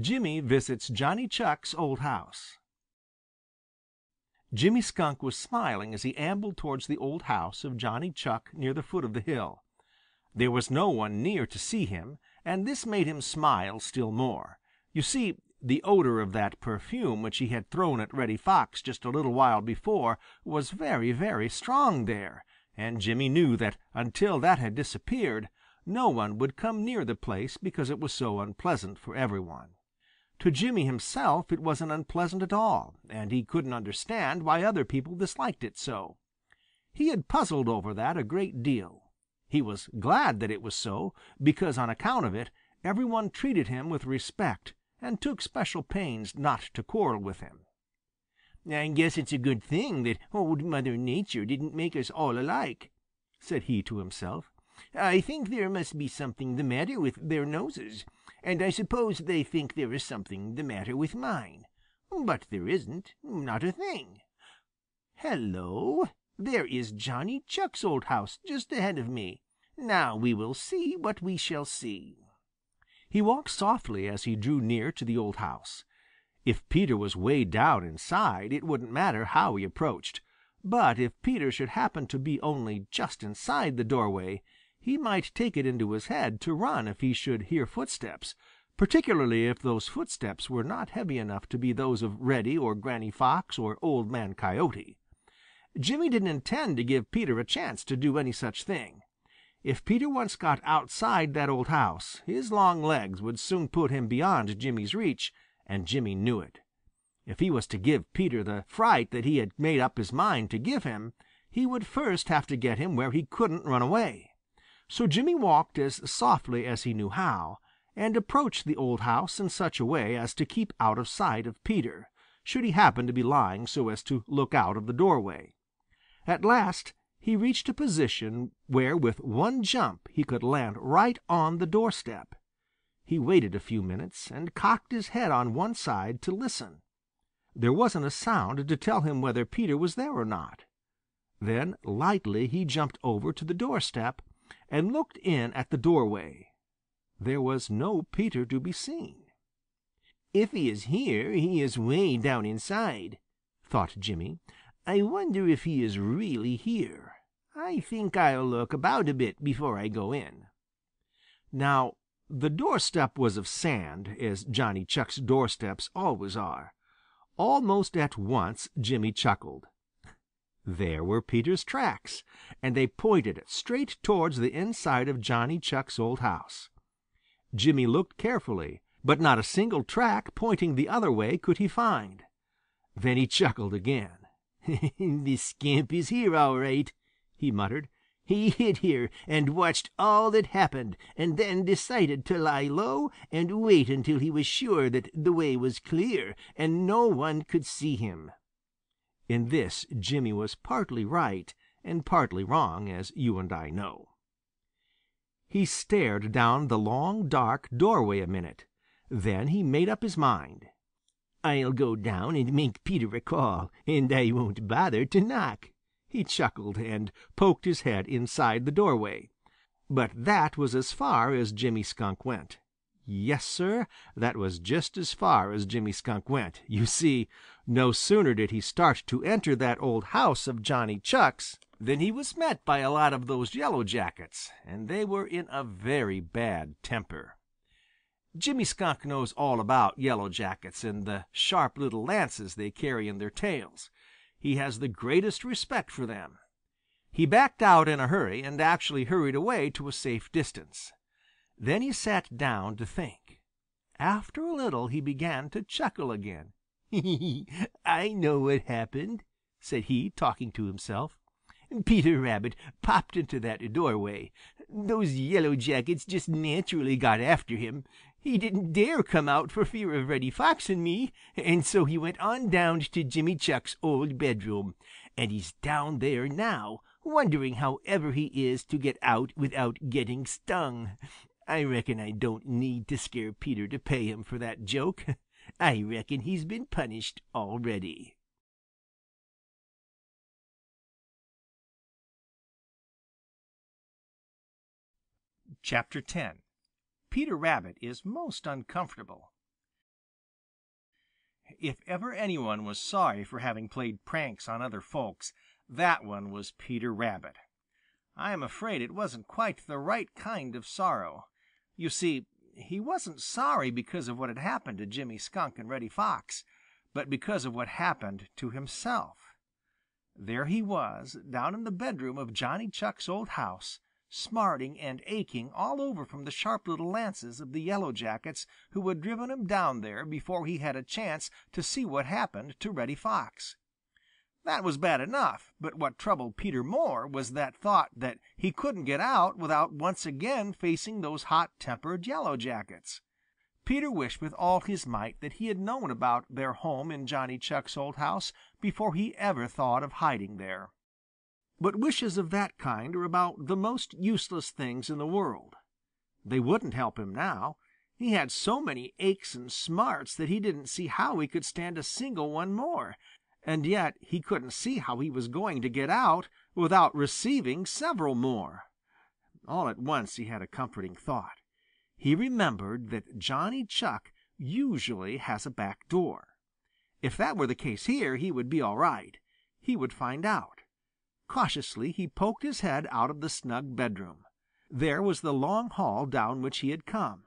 Jimmy Visits Johnny Chuck's Old House. Jimmy Skunk was smiling as he ambled towards the old house of Johnny Chuck near the foot of the hill. There was no one near to see him, and this made him smile still more. You see, the odor of that perfume which he had thrown at Reddy Fox just a little while before was very, very strong there, and Jimmy knew that until that had disappeared, no one would come near the place because it was so unpleasant for everyone. To Jimmy himself it wasn't unpleasant at all, and he couldn't understand why other people disliked it so. He had puzzled over that a great deal. He was glad that it was so, because on account of it everyone treated him with respect and took special pains not to quarrel with him. "I guess it's a good thing that Old Mother Nature didn't make us all alike," said he to himself. "I think there must be something the matter with their noses, and I suppose they think there is something the matter with mine. But there isn't, not a thing. Hello, there is Johnny Chuck's old house just ahead of me. Now we will see what we shall see." He walked softly as he drew near to the old house. If Peter was way down inside, it wouldn't matter how he approached. But if Peter should happen to be only just inside the doorway, he might take it into his head to run if he should hear footsteps, particularly if those footsteps were not heavy enough to be those of Reddy or Granny Fox or Old Man Coyote. Jimmy didn't intend to give Peter a chance to do any such thing. If Peter once got outside that old house, his long legs would soon put him beyond Jimmy's reach, and Jimmy knew it. If he was to give Peter the fright that he had made up his mind to give him, he would first have to get him where he couldn't run away. So Jimmy walked as softly as he knew how, and approached the old house in such a way as to keep out of sight of Peter, should he happen to be lying so as to look out of the doorway. At last he reached a position where with one jump he could land right on the doorstep. He waited a few minutes and cocked his head on one side to listen. There wasn't a sound to tell him whether Peter was there or not. Then lightly he jumped over to the doorstep and looked in at the doorway. There was no Peter to be seen. "If he is here, he is way down inside," thought Jimmy. "I wonder if he is really here. I think I'll look about a bit before I go in." Now, the doorstep was of sand, as Johnny Chuck's doorsteps always are. Almost at once Jimmy chuckled. There were Peter's tracks, and they pointed straight towards the inside of Johnny Chuck's old house. Jimmy looked carefully, but not a single track pointing the other way could he find. Then he chuckled again. "The scamp is here all right," he muttered. "He hid here and watched all that happened, and then decided to lie low and wait until he was sure that the way was clear and no one could see him." In this Jimmy was partly right and partly wrong, as you and I know. He stared down the long, dark doorway a minute. Then he made up his mind. "I'll go down and make Peter a call, and I won't bother to knock," he chuckled and poked his head inside the doorway. But that was as far as Jimmy Skunk went. Yes, sir, that was just as far as Jimmy Skunk went. You see, no sooner did he start to enter that old house of Johnny Chuck's than he was met by a lot of those yellow jackets, and they were in a very bad temper. Jimmy Skunk knows all about yellow jackets and the sharp little lances they carry in their tails. He has the greatest respect for them. He backed out in a hurry and actually hurried away to a safe distance. Then he sat down to think. After a little he began to chuckle again. "I know what happened," said he, talking to himself. "Peter Rabbit popped into that doorway. Those yellow jackets just naturally got after him. He didn't dare come out for fear of Reddy Fox and me, and so he went on down to Jimmy Chuck's old bedroom, and he's down there now, wondering how ever he is to get out without getting stung. I reckon I don't need to scare Peter to pay him for that joke. I reckon he's been punished already." Chapter 10. Peter Rabbit is Most Uncomfortable. If ever anyone was sorry for having played pranks on other folks, that one was Peter Rabbit. I am afraid it wasn't quite the right kind of sorrow. You see, he wasn't sorry because of what had happened to Jimmy Skunk and Reddy Fox, but because of what happened to himself. There he was, down in the bedroom of Johnny Chuck's old house, smarting and aching all over from the sharp little lances of the yellow jackets who had driven him down there before he had a chance to see what happened to Reddy Fox. That was bad enough, but what troubled Peter more was that thought that he couldn't get out without once again facing those hot-tempered yellow jackets. Peter wished with all his might that he had known about their home in Johnny Chuck's old house before he ever thought of hiding there. But wishes of that kind are about the most useless things in the world. They wouldn't help him now. He had so many aches and smarts that he didn't see how he could stand a single one more, and yet he couldn't see how he was going to get out without receiving several more. All at once he had a comforting thought. He remembered that Johnny Chuck usually has a back door. If that were the case here, he would be all right. He would find out. Cautiously he poked his head out of the snug bedroom. There was the long hall down which he had come.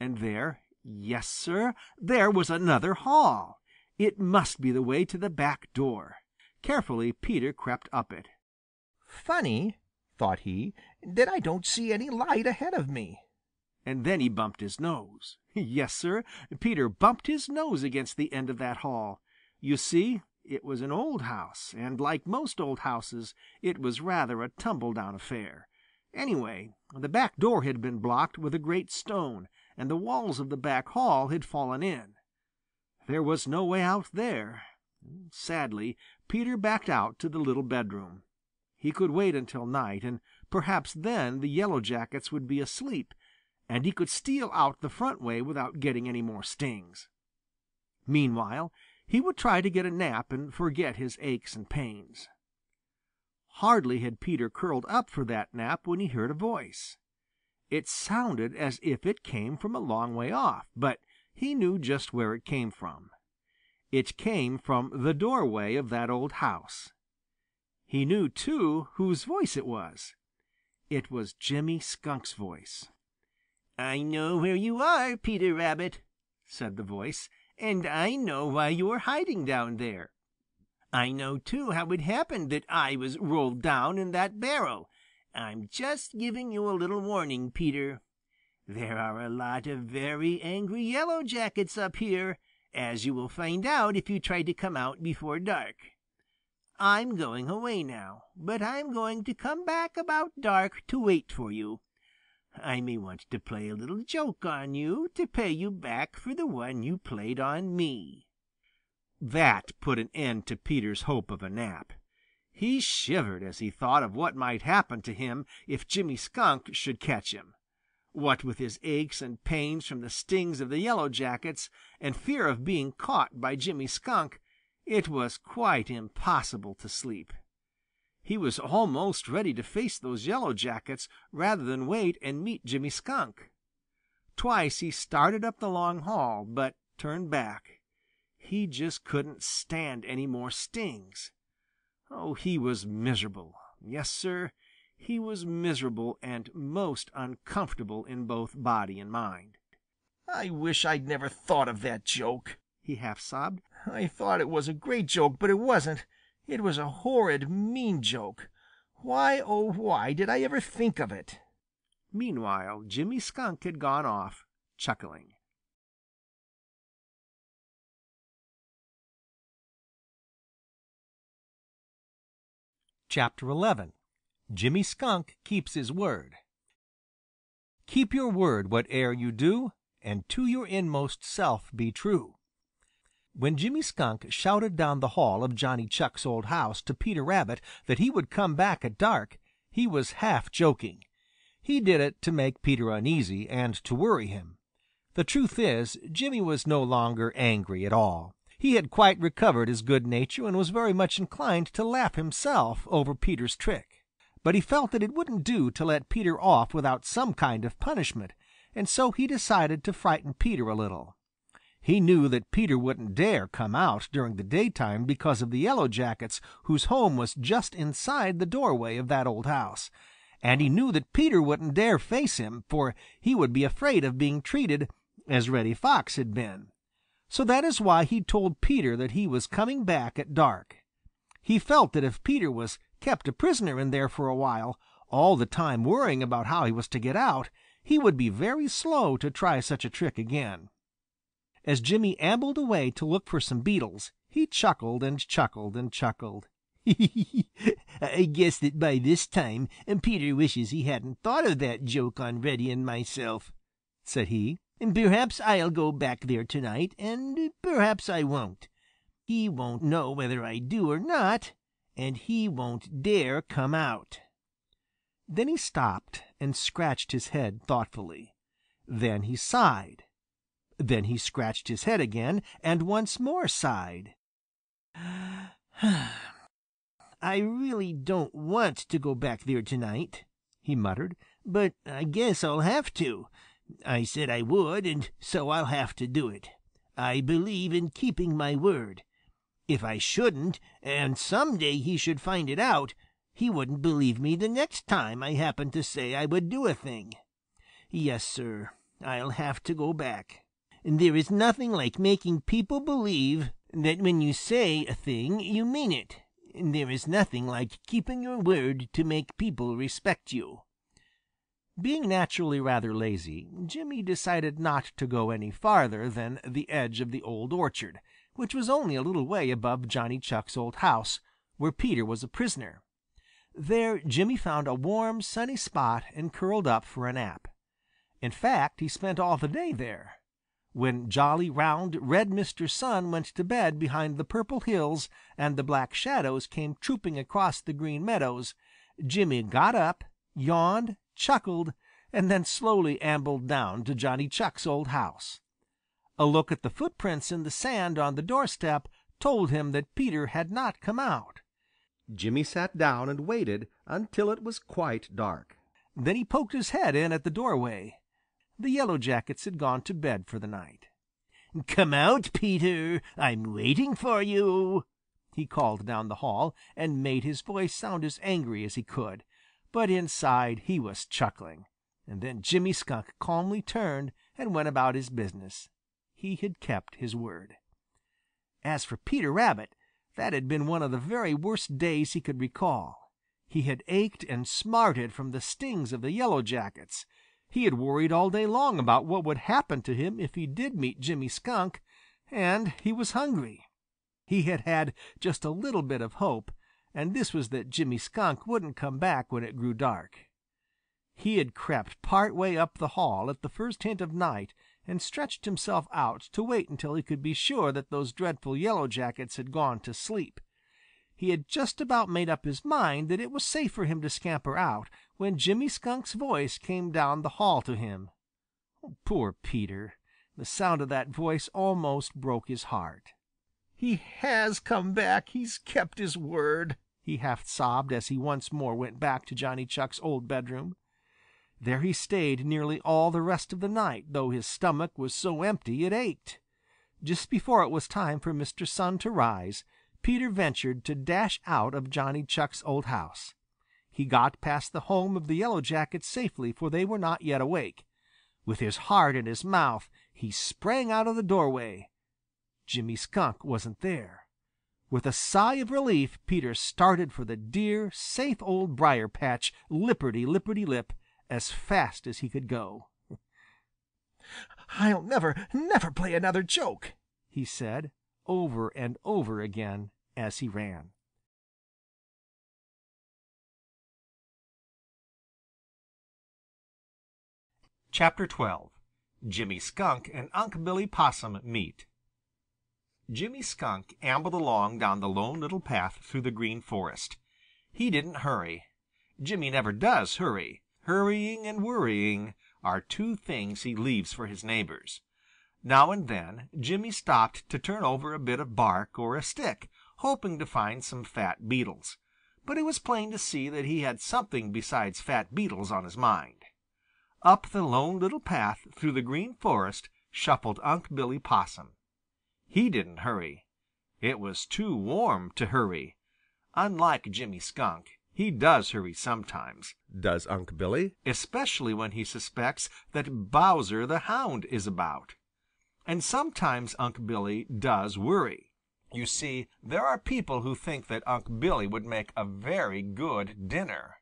And there, yes, sir, there was another hall. It must be the way to the back door. Carefully Peter crept up it. "Funny," thought he, "that I don't see any light ahead of me." And then he bumped his nose. Yes, sir, Peter bumped his nose against the end of that hall. You see, it was an old house, and like most old houses, it was rather a tumble-down affair. Anyway, the back door had been blocked with a great stone, and the walls of the back hall had fallen in. There was no way out there. Sadly, Peter backed out to the little bedroom. He could wait until night, and perhaps then the yellow jackets would be asleep, and he could steal out the front way without getting any more stings. Meanwhile, he would try to get a nap and forget his aches and pains. Hardly had Peter curled up for that nap when he heard a voice. It sounded as if it came from a long way off, but he knew just where it came from. It came from the doorway of that old house. He knew, too, whose voice it was. It was Jimmy Skunk's voice. "I know where you are, Peter Rabbit," said the voice, "and I know why you are hiding down there. I know, too, how it happened that I was rolled down in that barrel. I'm just giving you a little warning, Peter. There are a lot of very angry yellow jackets up here, as you will find out if you try to come out before dark. I'm going away now, but I'm going to come back about dark to wait for you. I may want to play a little joke on you to pay you back for the one you played on me." That put an end to Peter's hope of a nap. He shivered as he thought of what might happen to him if Jimmy Skunk should catch him. What with his aches and pains from the stings of the yellow jackets and fear of being caught by Jimmy Skunk, it was quite impossible to sleep. He was almost ready to face those yellow jackets rather than wait and meet Jimmy Skunk. Twice he started up the long hall, but turned back. He just couldn't stand any more stings. Oh, he was miserable. Yes, sir, he was miserable and most uncomfortable in both body and mind. "I wish I'd never thought of that joke," he half sobbed. "I thought it was a great joke, but it wasn't. It was a horrid, mean joke. Why, oh, why did I ever think of it?" Meanwhile, Jimmy Skunk had gone off, chuckling. Chapter 11. Jimmy Skunk Keeps His Word. Keep your word whate'er you do, and to your inmost self be true. When Jimmy Skunk shouted down the hall of Johnny Chuck's old house to Peter Rabbit that he would come back at dark, he was half joking. He did it to make Peter uneasy and to worry him. The truth is, Jimmy was no longer angry at all. He had quite recovered his good nature and was very much inclined to laugh himself over Peter's trick. But he felt that it wouldn't do to let Peter off without some kind of punishment, and so he decided to frighten Peter a little. He knew that Peter wouldn't dare come out during the daytime because of the yellow jackets whose home was just inside the doorway of that old house, and he knew that Peter wouldn't dare face him, for he would be afraid of being treated as Reddy Fox had been. So that is why he told Peter that he was coming back at dark. He felt that if Peter was kept a prisoner in there for a while, all the time worrying about how he was to get out, he would be very slow to try such a trick again. As Jimmy ambled away to look for some beetles, he chuckled and chuckled and chuckled. "I guess that by this time Peter wishes he hadn't thought of that joke on Reddy and myself," said he. "And perhaps I'll go back there tonight, and perhaps I won't. He won't know whether I do or not, and he won't dare come out." Then he stopped and scratched his head thoughtfully. Then he sighed. Then he scratched his head again, and once more sighed. "I really don't want to go back there tonight," he muttered, "but I guess I'll have to. I said I would, and so I'll have to do it. I believe in keeping my word. If I shouldn't, and some day he should find it out, he wouldn't believe me the next time I happened to say I would do a thing. Yes, sir, I'll have to go back. And there is nothing like making people believe that when you say a thing, you mean it. And there is nothing like keeping your word to make people respect you." Being naturally rather lazy, Jimmy decided not to go any farther than the edge of the old orchard, which was only a little way above Johnny Chuck's old house, where Peter was a prisoner. There Jimmy found a warm, sunny spot and curled up for a nap. In fact, he spent all the day there. When jolly, round, red Mr. Sun went to bed behind the purple hills and the black shadows came trooping across the green meadows, Jimmy got up, yawned, chuckled, and then slowly ambled down to Johnny Chuck's old house. A look at the footprints in the sand on the doorstep told him that Peter had not come out. Jimmy sat down and waited until it was quite dark. Then he poked his head in at the doorway. The Yellow Jackets had gone to bed for the night. "Come out, Peter. I'm waiting for you," he called down the hall, and made his voice sound as angry as he could. But inside he was chuckling. And then Jimmy Skunk calmly turned and went about his business. He had kept his word. As for Peter Rabbit, that had been one of the very worst days he could recall. He had ached and smarted from the stings of the Yellow Jackets. He had worried all day long about what would happen to him if he did meet Jimmy Skunk, and he was hungry. He had had just a little bit of hope, and this was that Jimmy Skunk wouldn't come back when it grew dark. He had crept part way up the hall at the first hint of night and stretched himself out to wait until he could be sure that those dreadful Yellow Jackets had gone to sleep. He had just about made up his mind that it was safe for him to scamper out when Jimmy Skunk's voice came down the hall to him. Poor Peter! The sound of that voice almost broke his heart. "He has come back. He's kept his word," he half sobbed as he once more went back to Johnny Chuck's old bedroom. There he stayed nearly all the rest of the night, though his stomach was so empty it ached. Just before it was time for Mr. Sun to rise, Peter ventured to dash out of Johnny Chuck's old house. He got past the home of the Yellow Jackets safely, for they were not yet awake. With his heart in his mouth, he sprang out of the doorway. Jimmy Skunk wasn't there. With a sigh of relief, Peter started for the dear, safe old briar patch, lipperty-lipperty-lip, as fast as he could go. "I'll never play another joke," he said, over and over again as he ran. Chapter 12. Jimmy Skunk and Unc Billy Possum Meet. Jimmy Skunk ambled along down the lone little path through the Green Forest. He didn't hurry. Jimmy never does hurry. Hurrying and worrying are two things he leaves for his neighbors. Now and then Jimmy stopped to turn over a bit of bark or a stick, hoping to find some fat beetles. But it was plain to see that he had something besides fat beetles on his mind. Up the lone little path through the Green Forest shuffled Unc' Billy Possum. He didn't hurry. It was too warm to hurry. Unlike Jimmy Skunk, he does hurry sometimes, does Unc' Billy, especially when he suspects that Bowser the Hound is about. And sometimes Unc' Billy does worry. You see, there are people who think that Unc' Billy would make a very good dinner.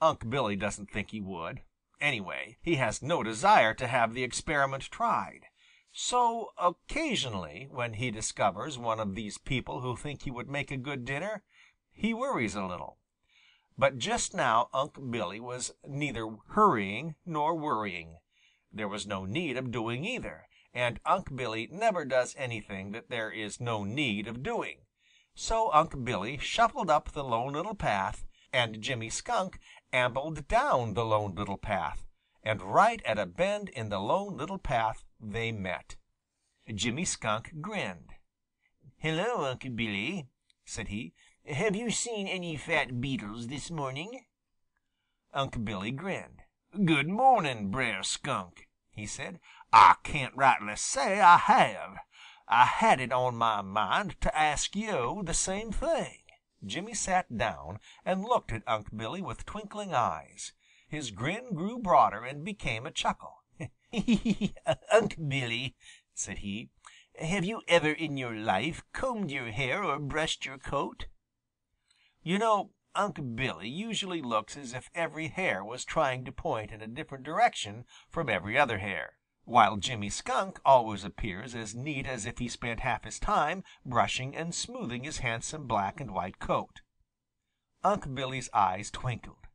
Unc' Billy doesn't think he would. Anyway, he has no desire to have the experiment tried. So occasionally, when he discovers one of these people who think he would make a good dinner, he worries a little. But just now Unc' Billy was neither hurrying nor worrying. There was no need of doing either, and Unc' Billy never does anything that there is no need of doing. So Unc' Billy shuffled up the lone little path, and Jimmy Skunk ambled down the lone little path, and right at a bend in the lone little path they met. Jimmy Skunk grinned. "Hello, Unc' Billy," said he. "Have you seen any fat beetles this morning?" Unc' Billy grinned. "Good morning, Brer Skunk," he said. "I can't rightly say I have. I had it on my mind to ask yo' the same thing." Jimmy sat down and looked at Unc' Billy with twinkling eyes. His grin grew broader and became a chuckle. "Unc' Billy," said he, "have you ever in your life combed your hair or brushed your coat?" You know, Unc' Billy usually looks as if every hair was trying to point in a different direction from every other hair, while Jimmy Skunk always appears as neat as if he spent half his time brushing and smoothing his handsome black and white coat. Unc' Billy's eyes twinkled.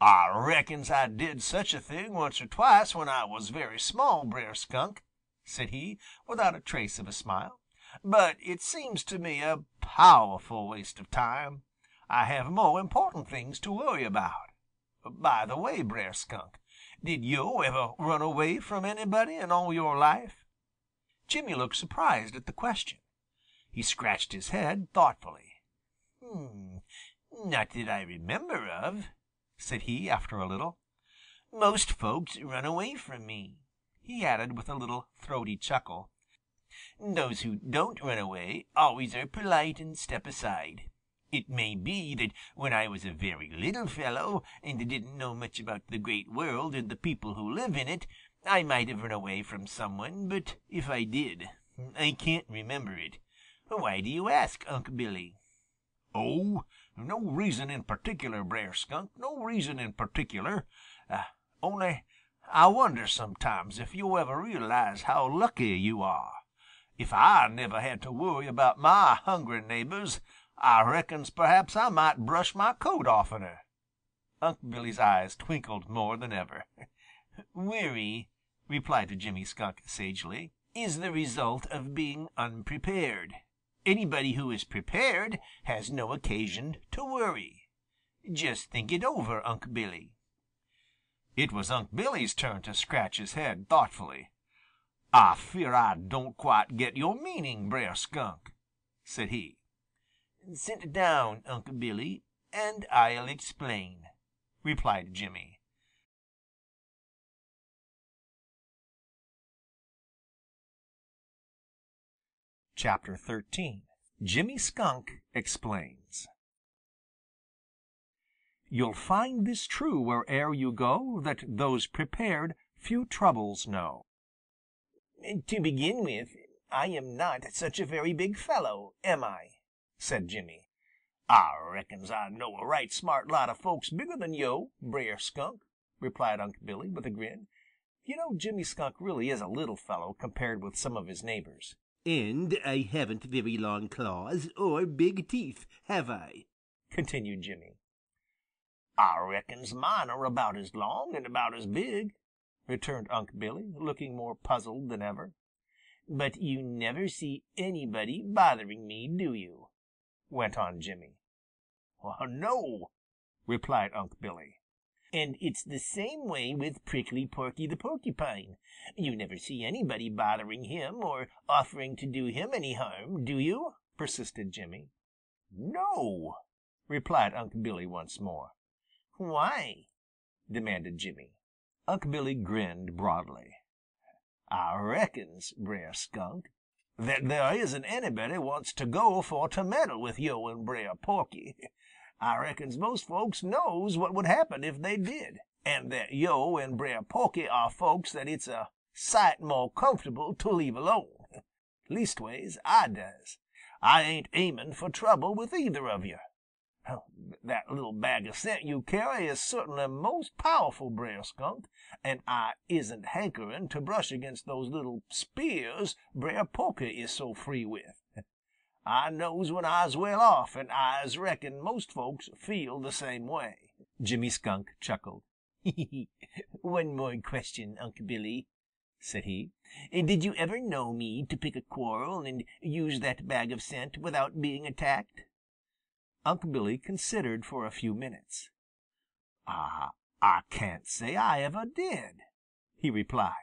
"I reckons I did such a thing once or twice when I was very small, Brer Skunk," said he, without a trace of a smile. "But it seems to me a powerful waste of time. I have more important things to worry about. By the way, Brer Skunk, did yo' ever run away from anybody in all your life?" Jimmy looked surprised at the question. He scratched his head thoughtfully. "Not that I remember of," said he after a little. Most folks run away from me," he added with a little throaty chuckle. "Those who don't run away always are polite and step aside. It may be that when I was a very little fellow and didn't know much about the great world and the people who live in it, I might have run away from someone, but if I did, I can't remember it. Why do you ask, Unc' Billy?" "Oh, no reason in particular, Brer Skunk, no reason in particular. Only I wonder sometimes if you'll ever realize how lucky you are. If I never had to worry about my hungry neighbors, I reckons perhaps I might brush my coat oftener." Unc' Billy's eyes twinkled more than ever. "Worry," replied Jimmy Skunk sagely, "is the result of being unprepared. Anybody who is prepared has no occasion to worry. Just think it over, Unc' Billy." It was Unc' Billy's turn to scratch his head thoughtfully. "I fear I don't quite get your meaning, Brer Skunk," said he. "Sit down, Unc' Billy, and I'll explain," replied Jimmy. Chapter 13 Jimmy Skunk Explains. You'll find this true where'er you go, that those prepared few troubles know. "To begin with, I am not such a very big fellow, am I?" said Jimmy. "I reckons I know a right smart lot of folks bigger than yo', Brer Skunk," replied Unc' Billy with a grin. You know, Jimmy Skunk really is a little fellow compared with some of his neighbors. "And I haven't very long claws or big teeth, have I?" continued Jimmy. "I reckons mine are about as long and about as big," returned Unc' Billy, looking more puzzled than ever. "But you never see anybody bothering me, do you?" went on Jimmy. "Well, no," replied Unc' Billy. "And it's the same way with Prickly Porky the Porcupine. You never see anybody bothering him or offering to do him any harm, do you?" persisted Jimmy. "No," replied Unc' Billy once more. "Why?" demanded Jimmy. Unc' Billy grinned broadly. "I reckons, Brer Skunk, that there isn't anybody wants to go for to meddle with yo' and Brer Porky. I reckons most folks knows what would happen if they did, and that yo' and Brer Porky are folks that it's a sight more comfortable to leave alone. Leastways, I does. I ain't aimin' for trouble with either of you. That little bag of scent you carry is certainly most powerful, Brer Skunk, and I isn't hankering to brush against those little spears Brer Porky is so free with. I knows when I's well off, and I's reckon most folks feel the same way." Jimmy Skunk chuckled. "One more question, Unc' Billy," said he. "Did you ever know me to pick a quarrel and use that bag of scent without being attacked?" Unc' Billy considered for a few minutes. "I can't say I ever did," he replied.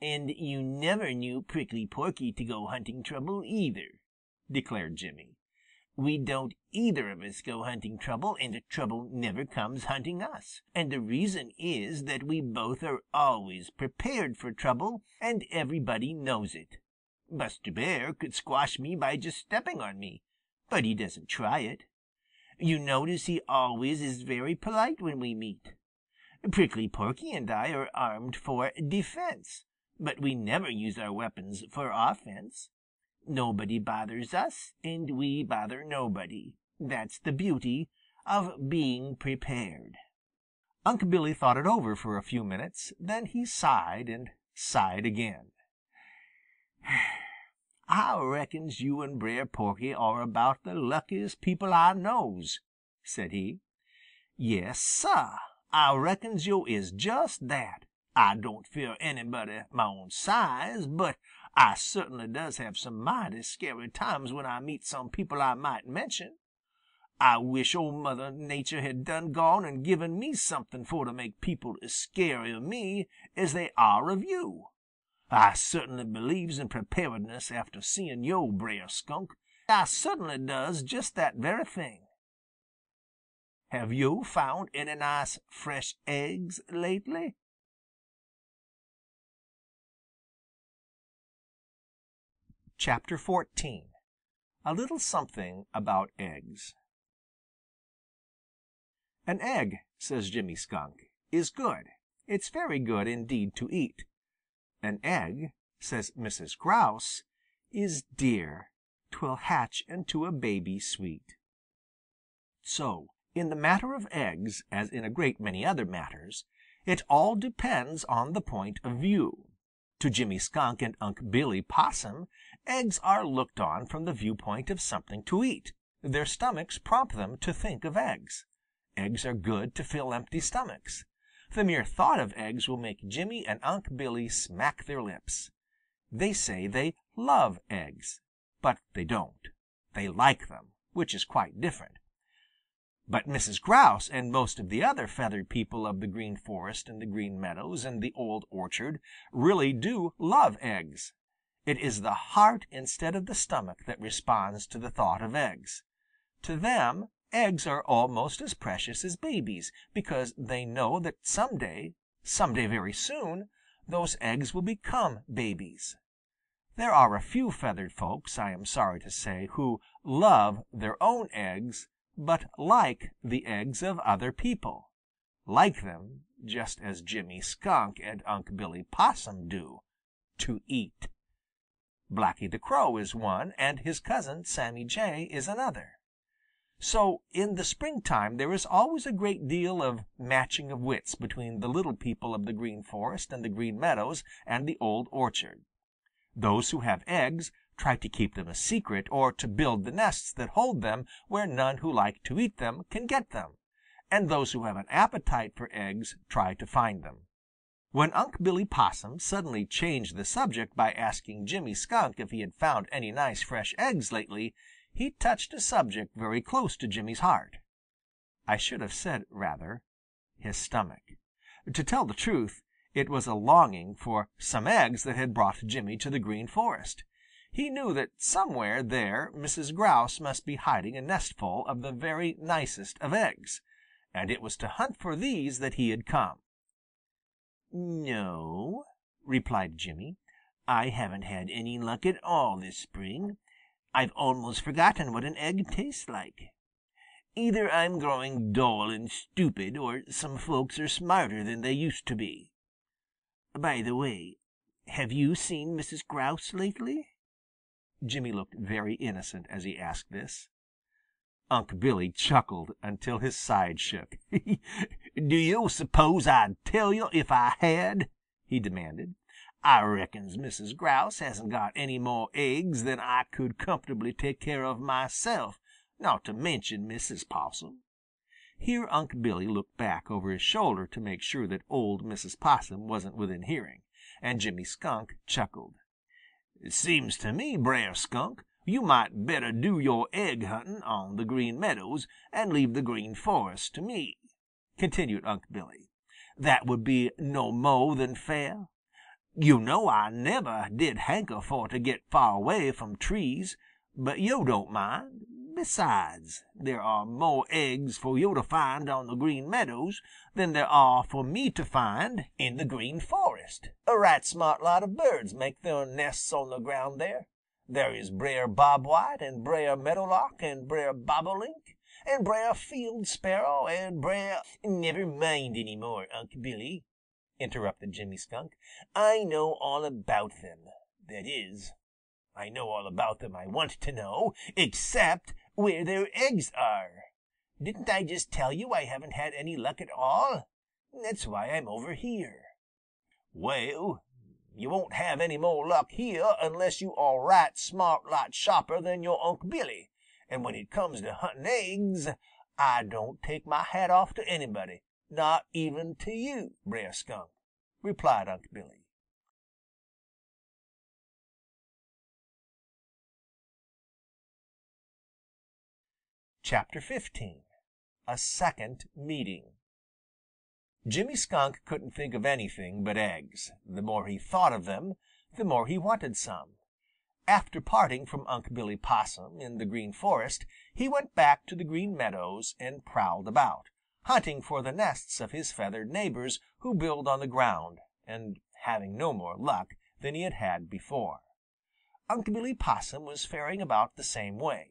"And you never knew Prickly Porky to go hunting trouble either," declared Jimmy. "We don't either of us go hunting trouble, and trouble never comes hunting us. And the reason is that we both are always prepared for trouble, and everybody knows it. Buster Bear could squash me by just stepping on me, but he doesn't try it. You notice he always is very polite when we meet. Prickly Porky and I are armed for defense, but we never use our weapons for offense. Nobody bothers us, and we bother nobody. That's the beauty of being prepared." Unc' Billy thought it over for a few minutes, then he sighed and sighed again. "I reckons you and Brer Porky are about the luckiest people I knows," said he. "Yes, sah, I reckons yo' is just that. I don't fear anybody my own size, but I certainly does have some mighty scary times when I meet some people I might mention. I wish old Mother Nature had done gone and given me something for to make people as scary of me as they are of you. I certainly believes in preparedness after seeing yo', Brer Skunk. I certainly does just that very thing." Have you found any nice fresh eggs lately? Chapter 14. A Little Something About Eggs. An egg, says Jimmy Skunk, is good. It's very good indeed to eat. An egg, says Mrs. Grouse, is dear. 'Twill hatch into a baby sweet. So, in the matter of eggs, as in a great many other matters, it all depends on the point of view. To Jimmy Skunk and Unc Billy Possum, eggs are looked on from the viewpoint of something to eat. Their stomachs prompt them to think of eggs. Eggs are good to fill empty stomachs. The mere thought of eggs will make Jimmy and Unc Billy smack their lips. They say they love eggs, but they don't. They like them, which is quite different. But Mrs. Grouse and most of the other feathered people of the Green Forest and the Green Meadows and the Old Orchard really do love eggs. It is the heart instead of the stomach that responds to the thought of eggs. To them, eggs are almost as precious as babies, because they know that some day very soon, those eggs will become babies. There are a few feathered folks, I am sorry to say, who love their own eggs, but like the eggs of other people, like them just as Jimmy Skunk and Unc' Billy Possum do, to eat. Blackie the Crow is one, and his cousin Sammy Jay is another. So in the springtime there is always a great deal of matching of wits between the little people of the Green Forest and the Green Meadows and the Old Orchard. Those who have eggs try to keep them a secret, or to build the nests that hold them where none who like to eat them can get them, and those who have an appetite for eggs try to find them. When Unc' Billy Possum suddenly changed the subject by asking Jimmy Skunk if he had found any nice fresh eggs lately, he touched a subject very close to Jimmy's heart. I should have said, rather, his stomach. To tell the truth, it was a longing for some eggs that had brought Jimmy to the Green Forest. He knew that somewhere there Mrs. Grouse must be hiding a nestful of the very nicest of eggs, and it was to hunt for these that he had come. "No," replied Jimmy, "I haven't had any luck at all this spring. I've almost forgotten what an egg tastes like. Either I'm growing dull and stupid, or some folks are smarter than they used to be. By the way, have you seen Mrs. Grouse lately?" Jimmy looked very innocent as he asked this. Unc' Billy chuckled until his side shook. "Do you suppose I'd tell you if I had?" he demanded. "I reckons Mrs. Grouse hasn't got any more eggs than I could comfortably take care of myself, not to mention Mrs. Possum." Here Unc' Billy looked back over his shoulder to make sure that old Mrs. Possum wasn't within hearing, and Jimmy Skunk chuckled. "It seems to me, Brer Skunk, you might better do your egg hunting on the Green Meadows and leave the Green Forest to me," continued Unc' Billy. "That would be no more than fair. You know I never did hanker for to get far away from trees, but yo' don't mind. Besides, there are more eggs for yo' to find on the Green Meadows than there are for me to find in the Green Forest. A right smart lot of birds make their nests on the ground there. There is Brer Bob White and Brer Meadowlark and Brer Bobolink and Brer Field Sparrow and Brer—" "Never mind any more, Unc' Billy," interrupted Jimmy Skunk. "I know all about them. That is, I know all about them I want to know, except where their eggs are. Didn't I just tell you I haven't had any luck at all? That's why I'm over here." "Well, you won't have any more luck here unless you are a right smart lot sharper than your Unc' Billy, and when it comes to hunting eggs, I don't take my hat off to anybody. Not even to you, Brer Skunk," replied Unc' Billy. Chapter 15. A Second Meeting. Jimmy Skunk couldn't think of anything but eggs. The more he thought of them, the more he wanted some. After parting from Unc' Billy Possum in the Green Forest, he went back to the Green Meadows and prowled about, hunting for the nests of his feathered neighbors who build on the ground, and having no more luck than he had had before. Unc' Billy Possum was faring about the same way.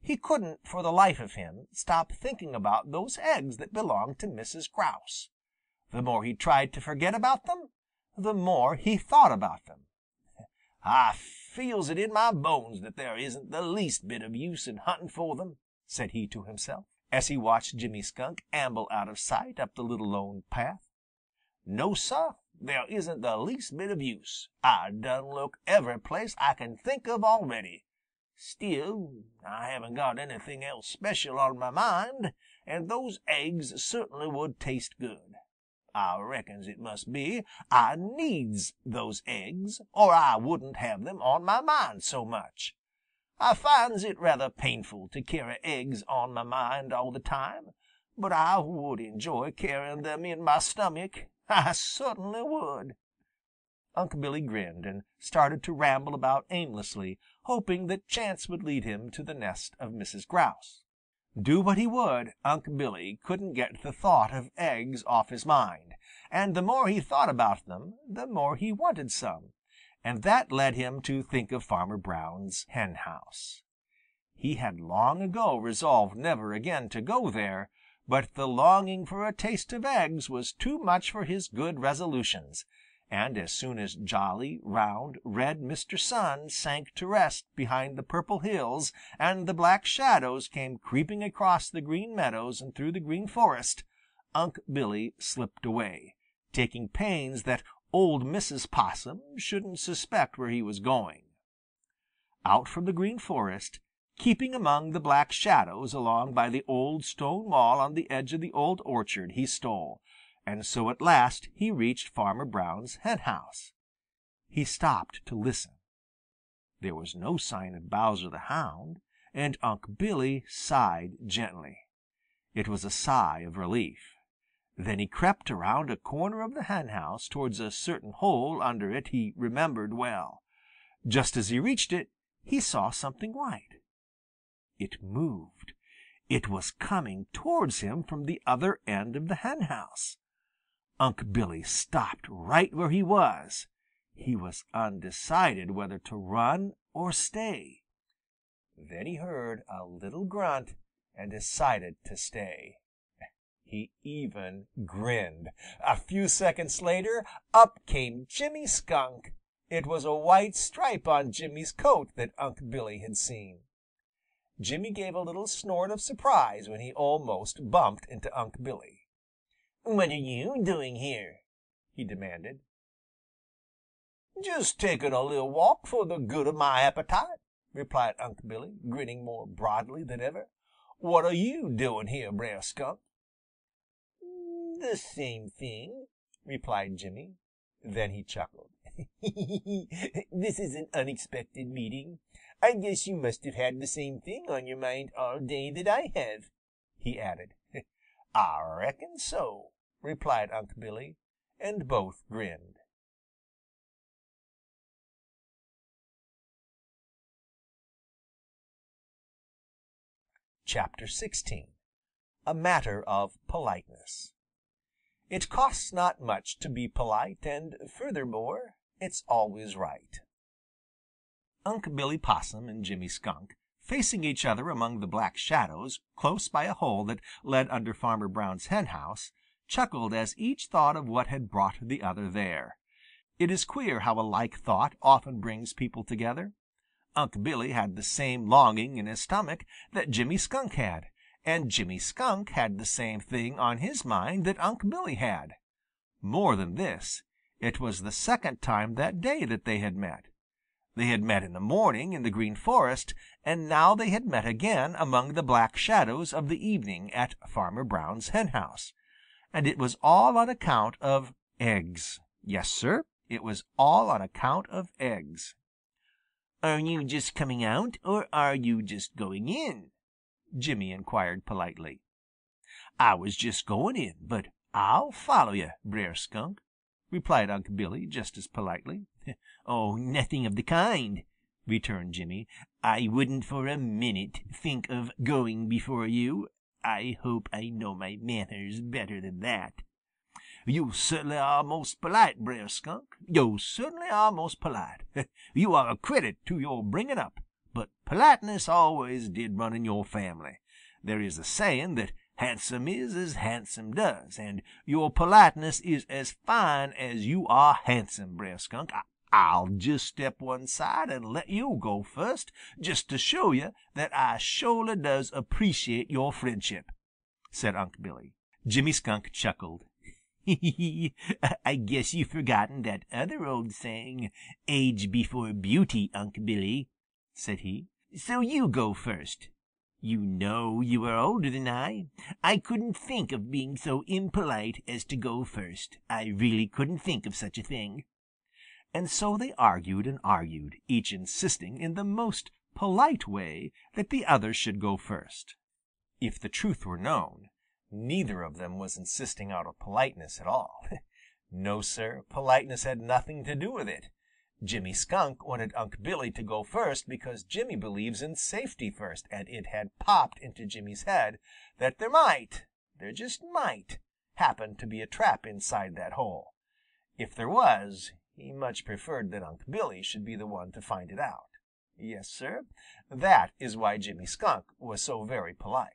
He couldn't, for the life of him, stop thinking about those eggs that belonged to Mrs. Grouse. The more he tried to forget about them, the more he thought about them. "I feels it in my bones that there isn't the least bit of use in hunting for them," said he to himself, as he watched Jimmy Skunk amble out of sight up the little lone path. "No, sir, there isn't the least bit of use. I done look every place I can think of already. Still, I haven't got anything else special on my mind, and those eggs certainly would taste good. I reckons it must be I needs those eggs, or I wouldn't have them on my mind so much. I finds it rather painful to carry eggs on my mind all the time, but I would enjoy carrying them in my stomach. I certainly would." Unc' Billy grinned and started to ramble about aimlessly, hoping that chance would lead him to the nest of Mrs. Grouse. Do what he would, Unc' Billy couldn't get the thought of eggs off his mind, and the more he thought about them, the more he wanted some, and that led him to think of Farmer Brown's hen house. He had long ago resolved never again to go there, but the longing for a taste of eggs was too much for his good resolutions, and as soon as jolly, round, red Mr. Sun sank to rest behind the purple hills and the black shadows came creeping across the Green Meadows and through the Green Forest, Unc' Billy slipped away, taking pains that old Mrs. Possum shouldn't suspect where he was going. Out from the Green Forest, keeping among the black shadows along by the old stone wall on the edge of the old orchard, he stole, and so at last he reached Farmer Brown's hen house. He stopped to listen. There was no sign of Bowser the Hound, and Unc' Billy sighed gently. It was a sigh of relief. Then he crept around a corner of the hen house towards a certain hole under it he remembered well. Just as he reached it, he saw something white. It moved. It was coming towards him from the other end of the hen house. Unc' Billy stopped right where he was. He was undecided whether to run or stay. Then he heard a little grunt and decided to stay. He even grinned. A few seconds later, up came Jimmy Skunk. It was a white stripe on Jimmy's coat that Unc' Billy had seen. Jimmy gave a little snort of surprise when he almost bumped into Unc' Billy. "What are you doing here?" he demanded. "Just taking a little walk for the good of my appetite," replied Unc' Billy, grinning more broadly than ever. "What are you doing here, Brer Skunk?" "The same thing," replied Jimmy. Then he chuckled. "This is an unexpected meeting. I guess you must have had the same thing on your mind all day that I have," he added. "I reckon so," replied Unc' Billy, and both grinned. Chapter 16. A Matter of Politeness. It costs not much to be polite, and furthermore, it's always right. Unc' Billy Possum and Jimmy Skunk, facing each other among the black shadows, close by a hole that led under Farmer Brown's hen house, chuckled as each thought of what had brought the other there. It is queer how a like thought often brings people together. Unc' Billy had the same longing in his stomach that Jimmy Skunk had, and Jimmy Skunk had the same thing on his mind that Unc' Billy had. More than this, it was the second time that day that they had met. They had met in the morning in the Green Forest, and now they had met again among the black shadows of the evening at Farmer Brown's hen house. And it was all on account of eggs. Yes, sir, it was all on account of eggs. "Are you just coming out, or are you just going in?" Jimmy inquired politely. "I was just going in, but I'll follow you, Brer Skunk," replied Unc' Billy just as politely. "Oh, nothing of the kind," returned Jimmy. "I wouldn't for a minute think of going before you. I hope I know my manners better than that." "You certainly are most polite, Brer Skunk. You certainly are most polite. You are a credit to your bringing up, but politeness always did run in your family. There is a saying that handsome is as handsome does, and your politeness is as fine as you are handsome, Brer Skunk. I'll just step one side and let you go first, just to show you that I surely does appreciate your friendship," said Unc' Billy. Jimmy Skunk chuckled. "I guess you've forgotten that other old saying, 'Age before beauty,' Unc' Billy," said he. "So you go first. You know you are older than I. I couldn't think of being so impolite as to go first. I really couldn't think of such a thing." And so they argued and argued, each insisting in the most polite way that the other should go first. If the truth were known, neither of them was insisting out of politeness at all. No, sir, politeness had nothing to do with it. Jimmy Skunk wanted Unc' Billy to go first because Jimmy believes in safety first, and it had popped into Jimmy's head that there just might, happen to be a trap inside that hole. If there was, he much preferred that Unc' Billy should be the one to find it out. Yes, sir, that is why Jimmy Skunk was so very polite.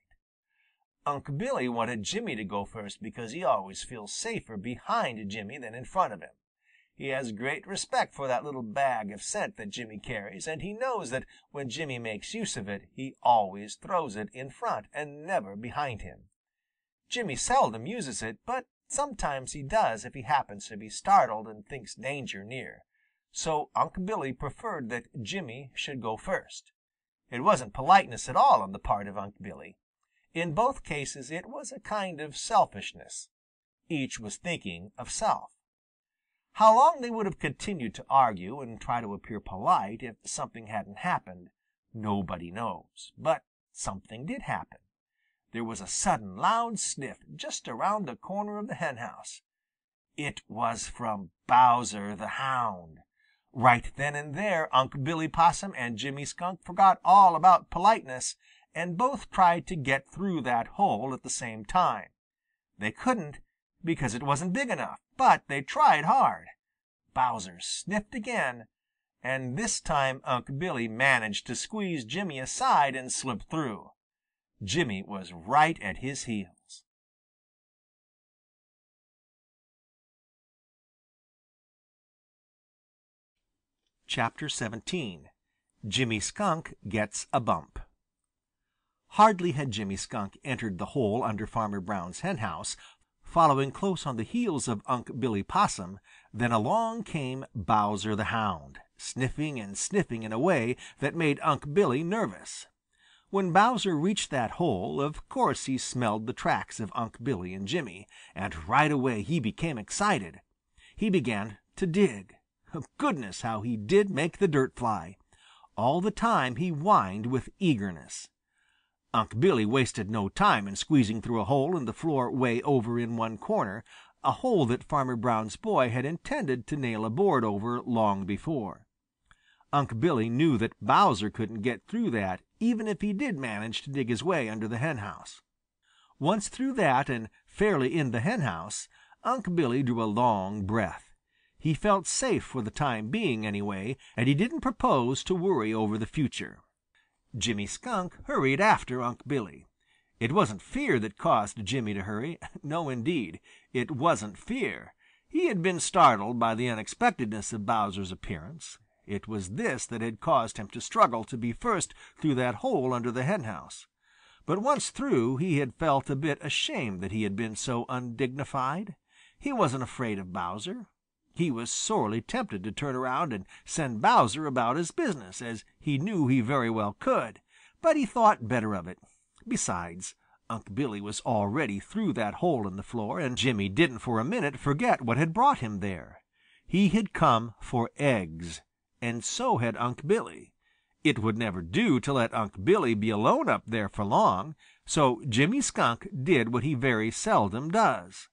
Unc' Billy wanted Jimmy to go first because he always feels safer behind Jimmy than in front of him. He has great respect for that little bag of scent that Jimmy carries, and he knows that when Jimmy makes use of it, he always throws it in front and never behind him. Jimmy seldom uses it, but sometimes he does if he happens to be startled and thinks danger near. So Unc' Billy preferred that Jimmy should go first. It wasn't politeness at all on the part of Unc' Billy. In both cases it was a kind of selfishness. Each was thinking of self. How long they would have continued to argue and try to appear polite if something hadn't happened, nobody knows. But something did happen. There was a sudden loud sniff just around the corner of the henhouse. It was from Bowser the Hound. Right then and there Unc' Billy Possum and Jimmy Skunk forgot all about politeness, and both tried to get through that hole at the same time. They couldn't, because it wasn't big enough, but they tried hard. Bowser sniffed again, and this time Unc' Billy managed to squeeze Jimmy aside and slip through. Jimmy was right at his heels. Chapter 17. Jimmy Skunk Gets a Bump. Hardly had Jimmy Skunk entered the hole under Farmer Brown's henhouse, following close on the heels of Unc' Billy Possum, than along came Bowser the Hound, sniffing and sniffing in a way that made Unc' Billy nervous. When Bowser reached that hole, of course he smelled the tracks of Unc' Billy and Jimmy, and right away he became excited. He began to dig. Goodness, how he did make the dirt fly! All the time he whined with eagerness. Unc' Billy wasted no time in squeezing through a hole in the floor way over in one corner, a hole that Farmer Brown's boy had intended to nail a board over long before. Unc' Billy knew that Bowser couldn't get through that, even if he did manage to dig his way under the henhouse. Once through that and fairly in the henhouse, Unc' Billy drew a long breath. He felt safe for the time being anyway, and he didn't propose to worry over the future. Jimmy Skunk hurried after Unc' Billy. It wasn't fear that caused Jimmy to hurry. No, indeed, it wasn't fear. He had been startled by the unexpectedness of Bowser's appearance. It was this that had caused him to struggle to be first through that hole under the henhouse. But once through, he had felt a bit ashamed that he had been so undignified. He wasn't afraid of Bowser. He was sorely tempted to turn around and send Bowser about his business, as he knew he very well could, but he thought better of it. Besides, Unc' Billy was already through that hole in the floor, and Jimmy didn't for a minute forget what had brought him there. He had come for eggs, and so had Unc' Billy. It would never do to let Unc' Billy be alone up there for long, so Jimmy Skunk did what he very seldom does.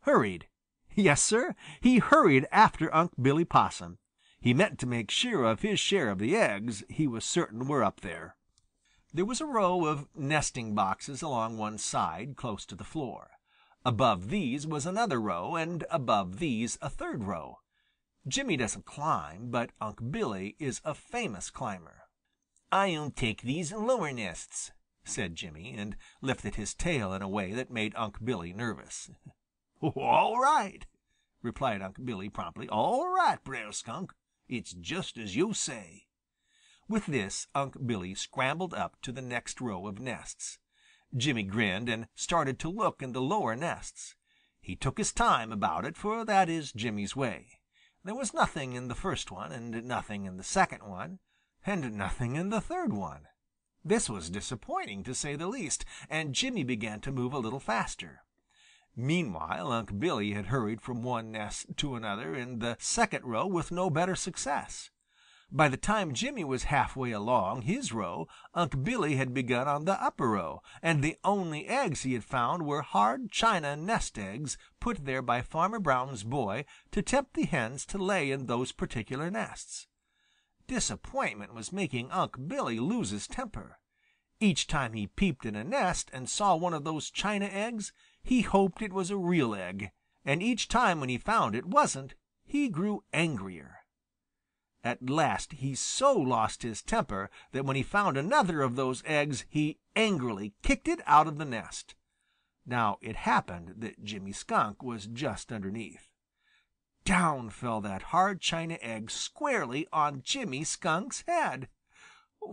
Hurried. Yes, sir, he hurried after Unc' Billy Possum. He meant to make sure of his share of the eggs he was certain were up there. There was a row of nesting boxes along one side, close to the floor. Above these was another row, and above these a third row. Jimmy doesn't climb, but Unc' Billy is a famous climber. "I'll take these lower nests," said Jimmy, and lifted his tail in a way that made Unc' Billy nervous. "All right," replied Unc' Billy promptly. "All right, Brer Skunk. It's just as you say." With this, Unc' Billy scrambled up to the next row of nests. Jimmy grinned and started to look in the lower nests. He took his time about it, for that is Jimmy's way. There was nothing in the first one, and nothing in the second one, and nothing in the third one. This was disappointing, to say the least, and Jimmy began to move a little faster. Meanwhile, Unc' Billy had hurried from one nest to another in the second row with no better success. By the time Jimmy was halfway along his row, Unc' Billy had begun on the upper row, and the only eggs he had found were hard china nest eggs put there by Farmer Brown's boy to tempt the hens to lay in those particular nests. Disappointment was making Unc' Billy lose his temper. Each time he peeped in a nest and saw one of those china eggs, he hoped it was a real egg, and each time when he found it wasn't, he grew angrier. At last he so lost his temper that when he found another of those eggs, he angrily kicked it out of the nest. Now it happened that Jimmy Skunk was just underneath. Down fell that hard china egg squarely on Jimmy Skunk's head.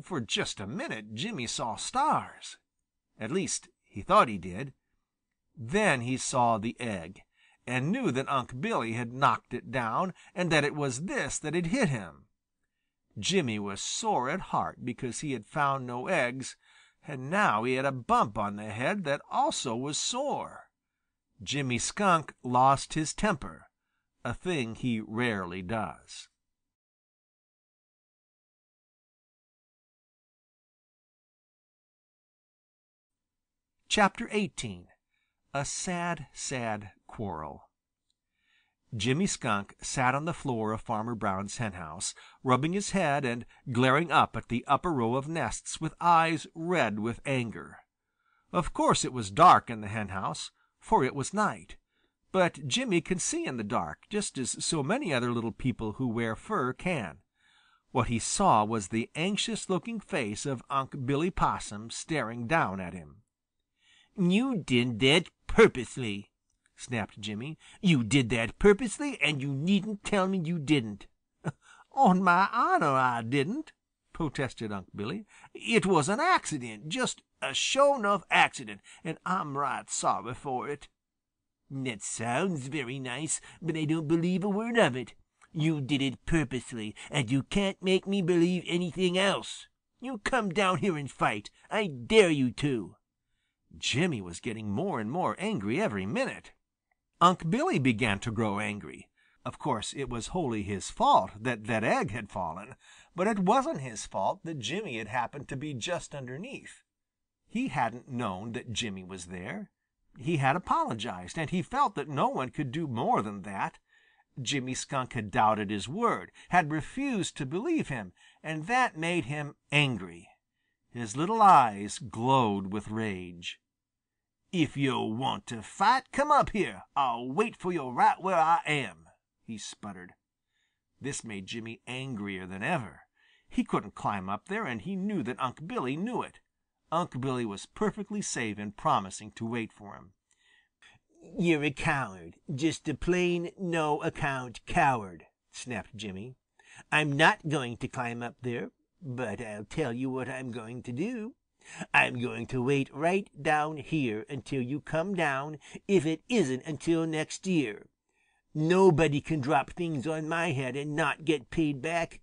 For just a minute Jimmy saw stars. At least he thought he did. Then he saw the egg, and knew that Unc' Billy had knocked it down, and that it was this that had hit him. Jimmy was sore at heart because he had found no eggs, and now he had a bump on the head that also was sore. Jimmy Skunk lost his temper, a thing he rarely does. Chapter 18. A Sad, Sad Quarrel. Jimmy Skunk sat on the floor of Farmer Brown's henhouse, rubbing his head and glaring up at the upper row of nests with eyes red with anger. Of course it was dark in the henhouse, for it was night. But Jimmy can see in the dark, just as so many other little people who wear fur can. What he saw was the anxious-looking face of Unc' Billy Possum staring down at him. "You did that purposely," snapped Jimmy. "You did that purposely, and you needn't tell me you didn't." "On my honor, I didn't," protested Unc' Billy. "It was an accident, just a sure enough accident, and I'm right sorry for it." "That sounds very nice, but I don't believe a word of it. You did it purposely, and you can't make me believe anything else. You come down here and fight. I dare you to." Jimmy was getting more and more angry every minute. Unc' Billy began to grow angry. Of course, it was wholly his fault that that egg had fallen, but it wasn't his fault that Jimmy had happened to be just underneath. He hadn't known that Jimmy was there. He had apologized, and he felt that no one could do more than that. Jimmy Skunk had doubted his word, had refused to believe him, and that made him angry. His little eyes glowed with rage. "If you want to fight, come up here. I'll wait for you right where I am," he sputtered. This made Jimmy angrier than ever. He couldn't climb up there, and he knew that Unc' Billy knew it. Unc' Billy was perfectly safe in promising to wait for him. "You're a coward, just a plain no-account coward," snapped Jimmy. "I'm not going to climb up there. But I'll tell you what I'm going to do. I'm going to wait right down here until you come down, if it isn't until next year. Nobody can drop things on my head and not get paid back.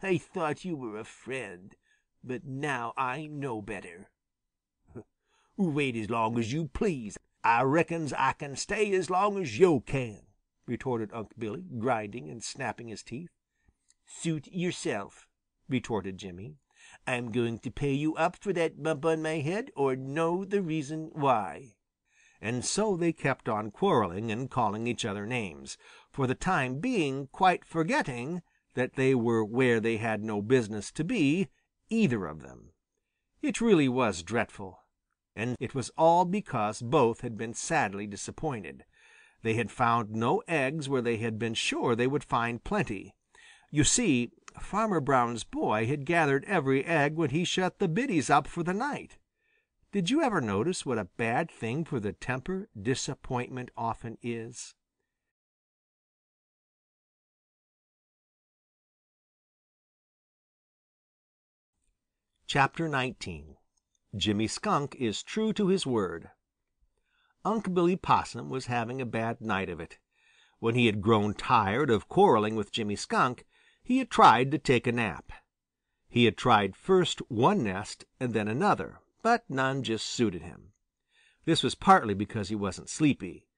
I thought you were a friend, but now I know better." "Wait as long as you please. I reckons I can stay as long as yo' can," retorted Unc' Billy, grinding and snapping his teeth. "Suit yourself," retorted Jimmy. "I'm going to pay you up for that bump on my head, or know the reason why." And so they kept on quarreling and calling each other names, for the time being quite forgetting that they were where they had no business to be, either of them. It really was dreadful, and it was all because both had been sadly disappointed. They had found no eggs where they had been sure they would find plenty. You see, Farmer Brown's boy had gathered every egg when he shut the biddies up for the night. Did you ever notice what a bad thing for the temper disappointment often is? Chapter 19. Jimmy Skunk is True to His Word. Unc' Billy Possum was having a bad night of it. When he had grown tired of quarreling with Jimmy Skunk, he had tried to take a nap. He had tried first one nest and then another, but none just suited him. This was partly because he wasn't sleepy.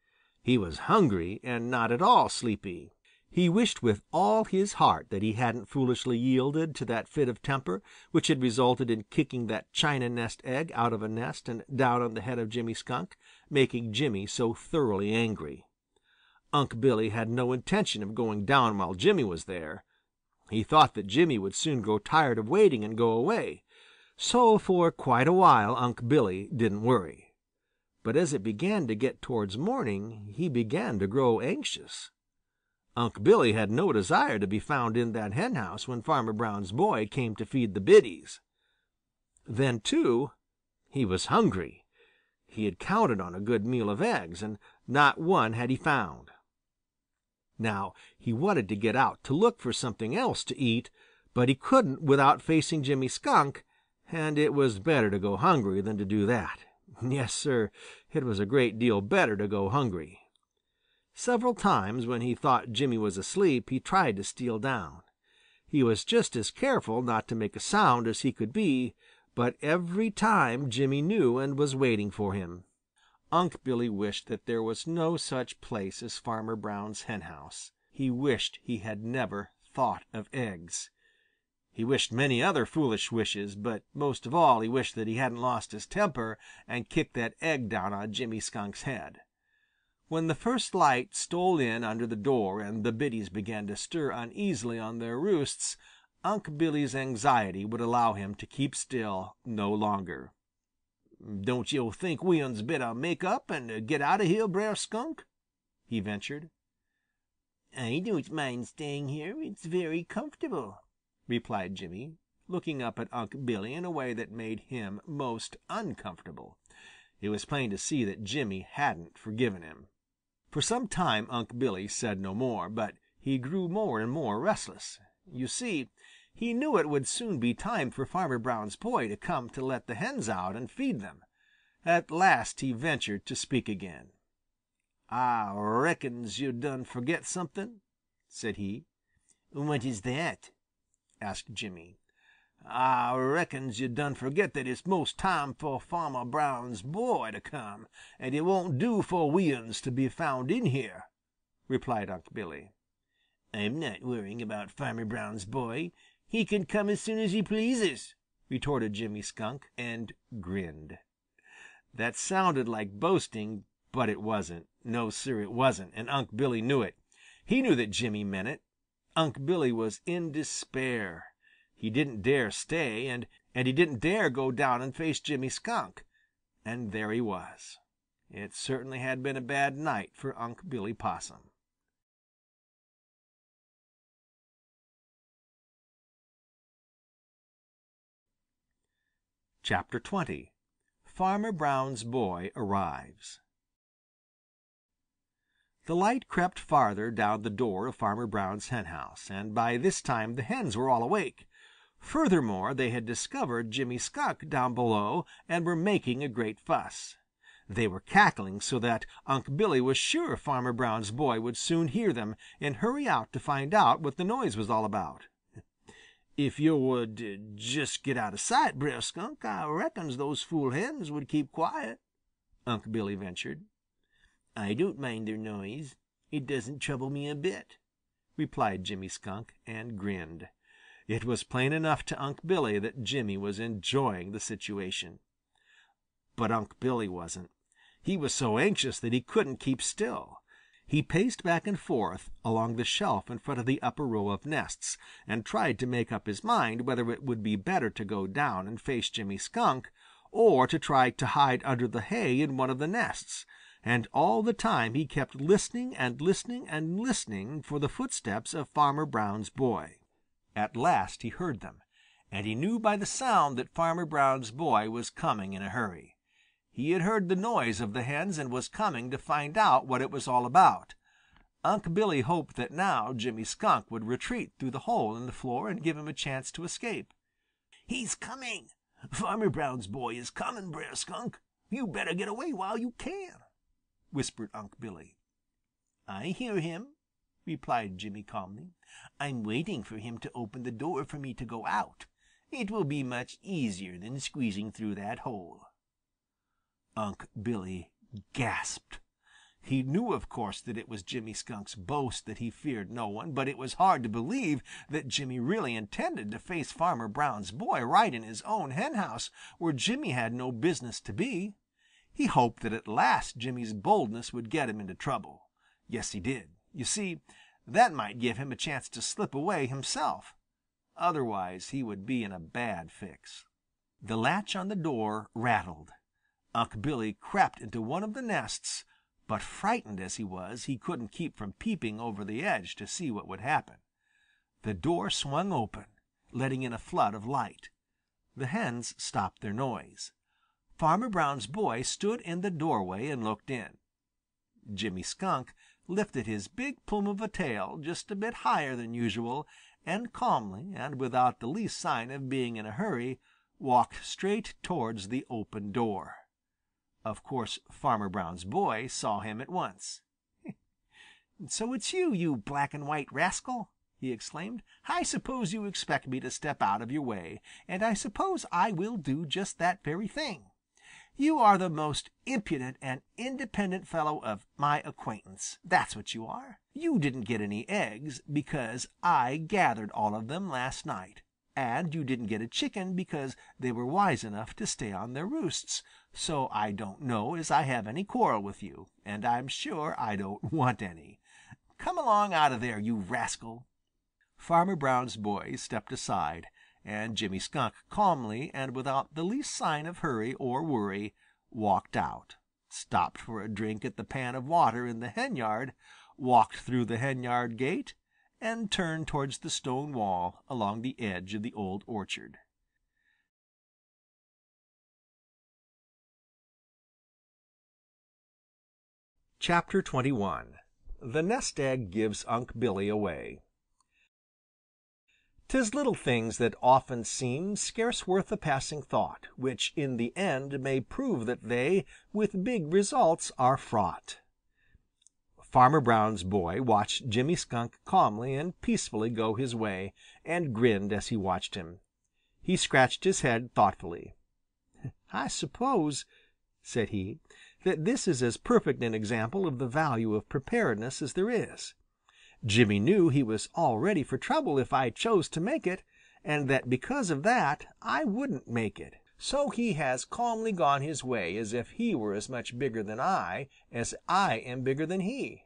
He was hungry and not at all sleepy. He wished with all his heart that he hadn't foolishly yielded to that fit of temper which had resulted in kicking that china nest egg out of a nest and down on the head of Jimmy Skunk, making Jimmy so thoroughly angry. Unc' Billy had no intention of going down while Jimmy was there. He thought that Jimmy would soon grow tired of waiting and go away. So for quite a while Unc' Billy didn't worry. But as it began to get towards morning, he began to grow anxious. Unc' Billy had no desire to be found in that henhouse when Farmer Brown's boy came to feed the biddies. Then, too, he was hungry. He had counted on a good meal of eggs, and not one had he found. Now, he wanted to get out to look for something else to eat, but he couldn't without facing Jimmy Skunk, and it was better to go hungry than to do that. Yes, sir, it was a great deal better to go hungry. Several times when he thought Jimmy was asleep, he tried to steal down. He was just as careful not to make a sound as he could be, but every time Jimmy knew and was waiting for him. Unc' Billy wished that there was no such place as Farmer Brown's henhouse. He wished he had never thought of eggs. He wished many other foolish wishes, but most of all he wished that he hadn't lost his temper and kicked that egg down on Jimmy Skunk's head. When the first light stole in under the door and the biddies began to stir uneasily on their roosts, Unc' Billy's anxiety would allow him to keep still no longer. "Don't yo' think we uns better make up and get out of here, Brer Skunk?" he ventured. "I don't mind staying here. It's very comfortable," replied Jimmy, looking up at Unc' Billy in a way that made him most uncomfortable. It was plain to see that Jimmy hadn't forgiven him. For some time Unc' Billy said no more, but he grew more and more restless. You see, he knew it would soon be time for Farmer Brown's boy to come to let the hens out and feed them. At last he ventured to speak again. "I reckons you done forget something," said he. "What is that?" asked Jimmy. "I reckons you done forget that it's most time for Farmer Brown's boy to come, and it won't do for we uns to be found in here," replied Unc' Billy. "I'm not worrying about Farmer Brown's boy. He can come as soon as he pleases," retorted Jimmy Skunk, and grinned. That sounded like boasting, but it wasn't. No, sir, it wasn't, and Unc' Billy knew it. He knew that Jimmy meant it. Unc' Billy was in despair. He didn't dare stay, and he didn't dare go down and face Jimmy Skunk. And there he was. It certainly had been a bad night for Unc' Billy Possum. Chapter 20. Farmer Brown's Boy Arrives. The light crept farther down the door of Farmer Brown's henhouse, and by this time the hens were all awake. Furthermore, they had discovered Jimmy Skunk down below and were making a great fuss. They were cackling so that Unc' Billy was sure Farmer Brown's boy would soon hear them and hurry out to find out what the noise was all about. "If you would just get out of sight, Brer Skunk, I reckons those fool hens would keep quiet," Unc' Billy ventured. "I don't mind their noise. It doesn't trouble me a bit," replied Jimmy Skunk, and grinned. It was plain enough to Unc' Billy that Jimmy was enjoying the situation. But Unc' Billy wasn't. He was so anxious that he couldn't keep still. He paced back and forth along the shelf in front of the upper row of nests, and tried to make up his mind whether it would be better to go down and face Jimmy Skunk, or to try to hide under the hay in one of the nests, and all the time he kept listening and listening and listening for the footsteps of Farmer Brown's boy. At last he heard them, and he knew by the sound that Farmer Brown's boy was coming in a hurry. He had heard the noise of the hens and was coming to find out what it was all about. Unc' Billy hoped that now Jimmy Skunk would retreat through the hole in the floor and give him a chance to escape. "He's coming! Farmer Brown's boy is coming, Brer Skunk. You better get away while you can," whispered Unc' Billy. "I hear him," replied Jimmy calmly. "I'm waiting for him to open the door for me to go out. It will be much easier than squeezing through that hole." Unc' Billy gasped. He knew, of course, that it was Jimmy Skunk's boast that he feared no one, but it was hard to believe that Jimmy really intended to face Farmer Brown's boy right in his own henhouse, where Jimmy had no business to be. He hoped that at last Jimmy's boldness would get him into trouble. Yes, he did. You see, that might give him a chance to slip away himself. Otherwise, he would be in a bad fix. The latch on the door rattled. Unc' Billy crept into one of the nests, but frightened as he was, he couldn't keep from peeping over the edge to see what would happen. The door swung open, letting in a flood of light. The hens stopped their noise. Farmer Brown's boy stood in the doorway and looked in. Jimmy Skunk lifted his big plume of a tail just a bit higher than usual, and calmly, and without the least sign of being in a hurry, walked straight towards the open door. Of course, Farmer Brown's boy saw him at once. "So it's you, you black and white rascal!" he exclaimed. "I suppose you expect me to step out of your way, and I suppose I will do just that very thing. You are the most impudent and independent fellow of my acquaintance, that's what you are. You didn't get any eggs because I gathered all of them last night. And you didn't get a chicken because they were wise enough to stay on their roosts, so I don't know as I have any quarrel with you, and I'm sure I don't want any. Come along out of there, you rascal!" Farmer Brown's boy stepped aside, and Jimmy Skunk calmly and without the least sign of hurry or worry walked out, stopped for a drink at the pan of water in the henyard, walked through the henyard gate, and turned towards the stone wall along the edge of the old orchard. Chapter 21. The Nest Egg Gives Unc' Billy Away. 'Tis little things that often seem scarce worth a passing thought, which in the end may prove that they with big results are fraught. Farmer Brown's boy watched Jimmy Skunk calmly and peacefully go his way, and grinned as he watched him. He scratched his head thoughtfully. "I suppose," said he, "that this is as perfect an example of the value of preparedness as there is. Jimmy knew he was all ready for trouble if I chose to make it, and that because of that I wouldn't make it. So he has calmly gone his way as if he were as much bigger than I as I am bigger than he.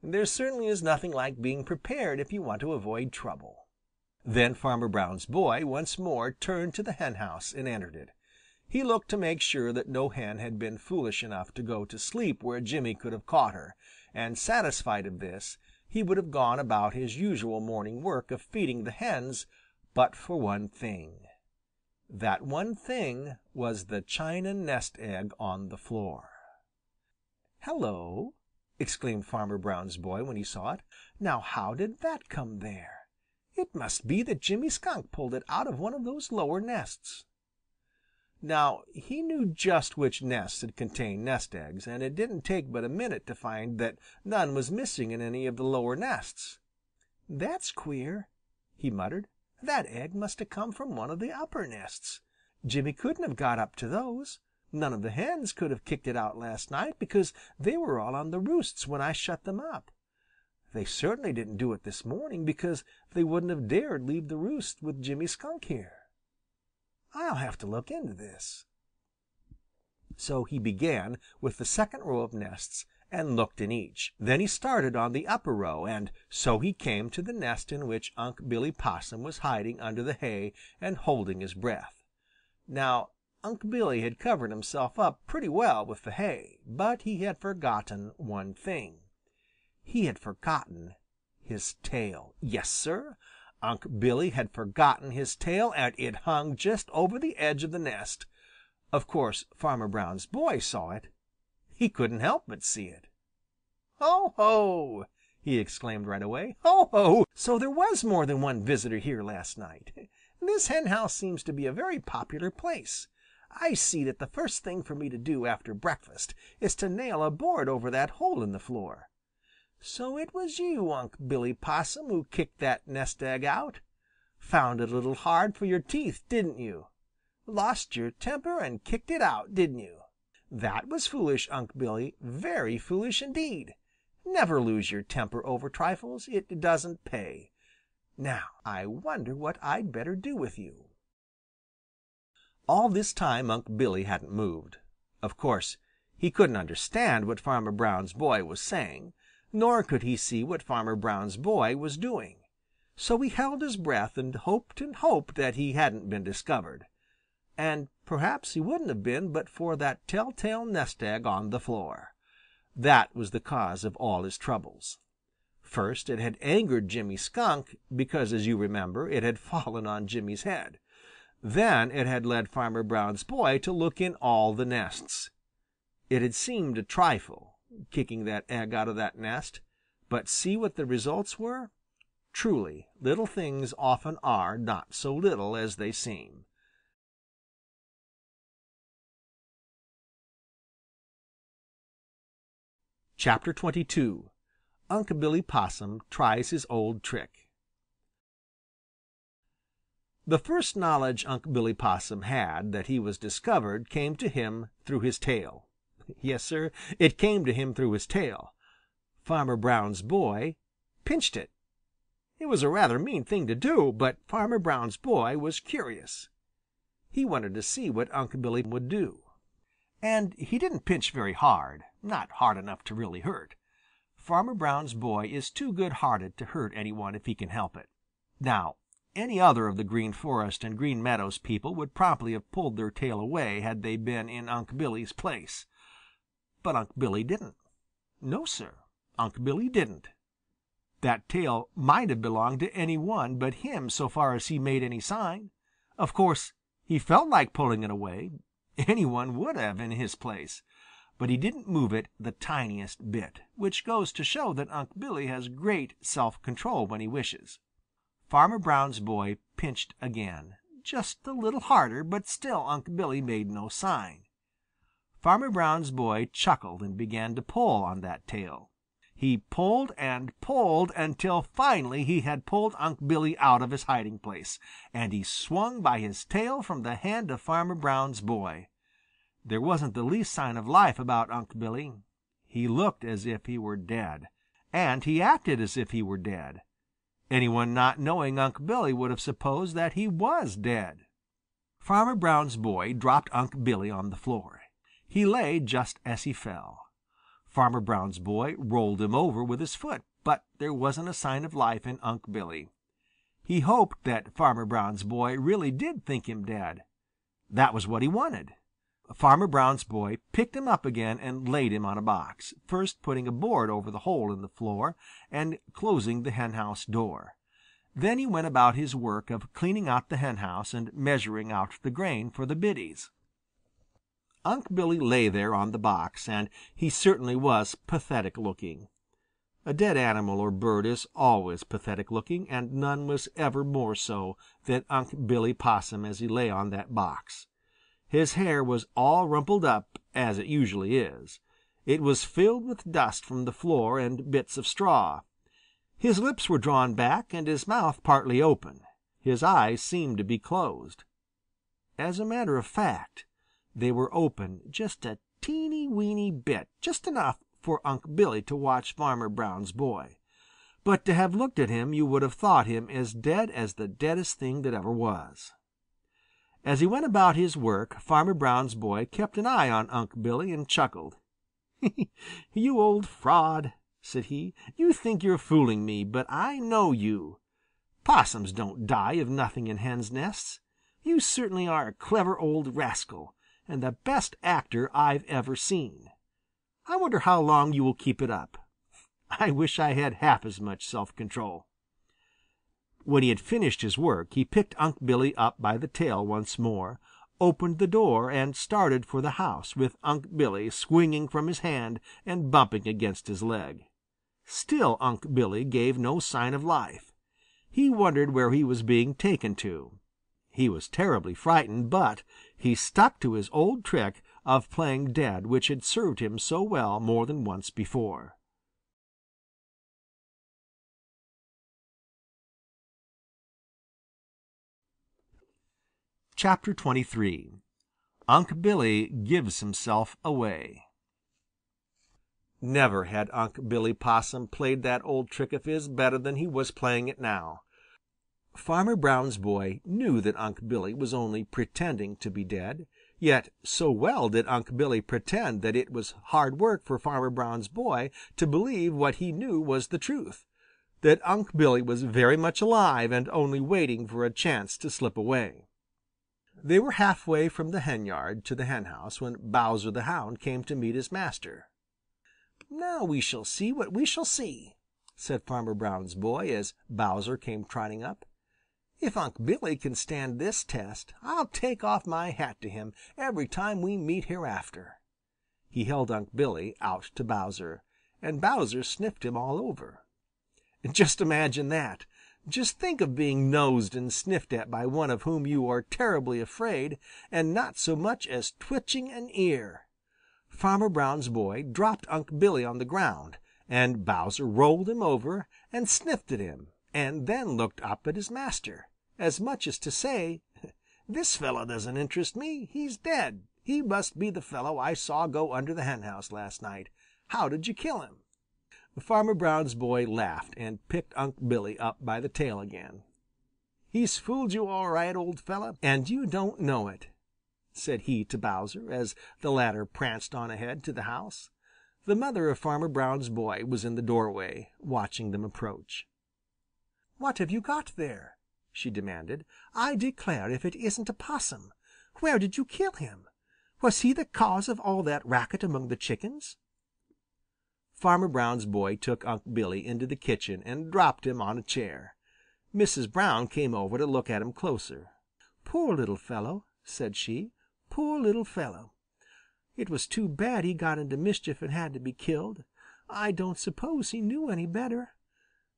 There certainly is nothing like being prepared if you want to avoid trouble." Then Farmer Brown's boy once more turned to the henhouse and entered it. He looked to make sure that no hen had been foolish enough to go to sleep where Jimmy could have caught her, and satisfied of this, he would have gone about his usual morning work of feeding the hens, but for one thing. That one thing was the china nest egg on the floor. "Hello!" exclaimed Farmer Brown's boy when he saw it. "Now how did that come there? It must be that Jimmy Skunk pulled it out of one of those lower nests." Now he knew just which nests had contained nest eggs, and it didn't take but a minute to find that none was missing in any of the lower nests. "That's queer," he muttered. "That egg must have come from one of the upper nests. Jimmy couldn't have got up to those. None of the hens could have kicked it out last night, because they were all on the roosts when I shut them up. They certainly didn't do it this morning, because they wouldn't have dared leave the roost with Jimmy Skunk here. I'll have to look into this." So he began with the second row of nests and looked in each. Then he started on the upper row, and so he came to the nest in which Unc' Billy Possum was hiding under the hay and holding his breath. Now, Unc' Billy had covered himself up pretty well with the hay, but he had forgotten one thing. He had forgotten his tail. Yes, sir, Unc' Billy had forgotten his tail, and it hung just over the edge of the nest. Of course, Farmer Brown's boy saw it. He couldn't help but see it. "Ho, ho!" he exclaimed right away. "Ho, ho! So there was more than one visitor here last night. This hen house seems to be a very popular place. I see that the first thing for me to do after breakfast is to nail a board over that hole in the floor. So it was you, Unc' Billy Possum, who kicked that nest egg out? Found it a little hard for your teeth, didn't you? Lost your temper and kicked it out, didn't you? That was foolish, Unc' Billy, very foolish indeed. Never lose your temper over trifles. It doesn't pay. Now, I wonder what I'd better do with you." All this time Unc' Billy hadn't moved. Of course, he couldn't understand what Farmer Brown's boy was saying, nor could he see what Farmer Brown's boy was doing. So he held his breath and hoped that he hadn't been discovered. And perhaps he wouldn't have been but for that telltale nest egg on the floor. That was the cause of all his troubles. First, it had angered Jimmy Skunk, because, as you remember, it had fallen on Jimmy's head. Then it had led Farmer Brown's boy to look in all the nests. It had seemed a trifle, kicking that egg out of that nest, but see what the results were? Truly, little things often are not so little as they seem. Chapter 22. Unc' Billy Possum Tries His Old Trick. The first knowledge Unc' Billy Possum had that he was discovered came to him through his tail. Yes, sir, it came to him through his tail. Farmer Brown's boy pinched it. It was a rather mean thing to do, but Farmer Brown's boy was curious. He wanted to see what Unc' Billy would do. And he didn't pinch very hard, not hard enough to really hurt. Farmer Brown's boy is too good-hearted to hurt anyone if he can help it. Now, any other of the Green Forest and Green Meadows people would promptly have pulled their tail away had they been in Unc' Billy's place. But Unc' Billy didn't. No, sir, Unc' Billy didn't. That tail might have belonged to any one but him so far as he made any sign. Of course, he felt like pulling it away. Anyone would have in his place, but he didn't move it the tiniest bit, which goes to show that Unc' Billy has great self-control when he wishes. Farmer Brown's boy pinched again, just a little harder, but still Unc' Billy made no sign. Farmer Brown's boy chuckled and began to pull on that tail. He pulled and pulled until finally he had pulled Unc' Billy out of his hiding place, and he swung by his tail from the hand of Farmer Brown's boy. There wasn't the least sign of life about Unc' Billy. He looked as if he were dead, and he acted as if he were dead. Anyone not knowing Unc' Billy would have supposed that he was dead. Farmer Brown's boy dropped Unc' Billy on the floor. He lay just as he fell. Farmer Brown's boy rolled him over with his foot, but there wasn't a sign of life in Unc' Billy. He hoped that Farmer Brown's boy really did think him dead. That was what he wanted. Farmer Brown's boy picked him up again and laid him on a box, first putting a board over the hole in the floor and closing the henhouse door. Then he went about his work of cleaning out the henhouse and measuring out the grain for the biddies. Unc' Billy lay there on the box, and he certainly was pathetic-looking. A dead animal or bird is always pathetic-looking, and none was ever more so than Unc' Billy Possum as he lay on that box. His hair was all rumpled up, as it usually is. It was filled with dust from the floor and bits of straw. His lips were drawn back, and his mouth partly open. His eyes seemed to be closed. As a matter of fact, they were open just a teeny-weeny bit, just enough for Unc' Billy to watch Farmer Brown's boy. But to have looked at him, you would have thought him as dead as the deadest thing that ever was. As he went about his work, Farmer Brown's boy kept an eye on Unc' Billy and chuckled. "You old fraud," said he, "you think you're fooling me, but I know you. Possums don't die of nothing in hens' nests. You certainly are a clever old rascal, and the best actor I've ever seen. I wonder how long you will keep it up. I wish I had half as much self-control." When he had finished his work, he picked Unc' Billy up by the tail once more, opened the door, and started for the house with Unc' Billy swinging from his hand and bumping against his leg. Still Unc' Billy gave no sign of life. He wondered where he was being taken to. He was terribly frightened, but he stuck to his old trick of playing dead which had served him so well more than once before. Chapter 23 Unc' Billy Gives Himself Away. Never had Unc' Billy Possum played that old trick of his better than he was playing it now. Farmer Brown's boy knew that Unc' Billy was only pretending to be dead, yet so well did Unc' Billy pretend that it was hard work for Farmer Brown's boy to believe what he knew was the truth, that Unc' Billy was very much alive and only waiting for a chance to slip away. They were halfway from the henyard to the henhouse when Bowser the Hound came to meet his master. "Now we shall see what we shall see," said Farmer Brown's boy as Bowser came trotting up. "If Unc' Billy can stand this test, I'll take off my hat to him every time we meet hereafter." He held Unc' Billy out to Bowser, and Bowser sniffed him all over. Just imagine that! Just think of being nosed and sniffed at by one of whom you are terribly afraid, and not so much as twitching an ear. Farmer Brown's boy dropped Unc' Billy on the ground, and Bowser rolled him over and sniffed at him, and then looked up at his master, as much as to say, "This fellow doesn't interest me. He's dead. He must be the fellow I saw go under the henhouse last night. How did you kill him?" Farmer Brown's boy laughed and picked Unc' Billy up by the tail again. "He's fooled you all right, old fellow, and you don't know it," said he to Bowser, as the latter pranced on ahead to the house. The mother of Farmer Brown's boy was in the doorway, watching them approach. "What have you got there?" she demanded. "I declare if it isn't a possum! Where did you kill him? Was he the cause of all that racket among the chickens?" Farmer Brown's boy took Unc' Billy into the kitchen and dropped him on a chair. Mrs. Brown came over to look at him closer. "Poor little fellow," said she. "Poor little fellow. It was too bad he got into mischief and had to be killed. I don't suppose he knew any better.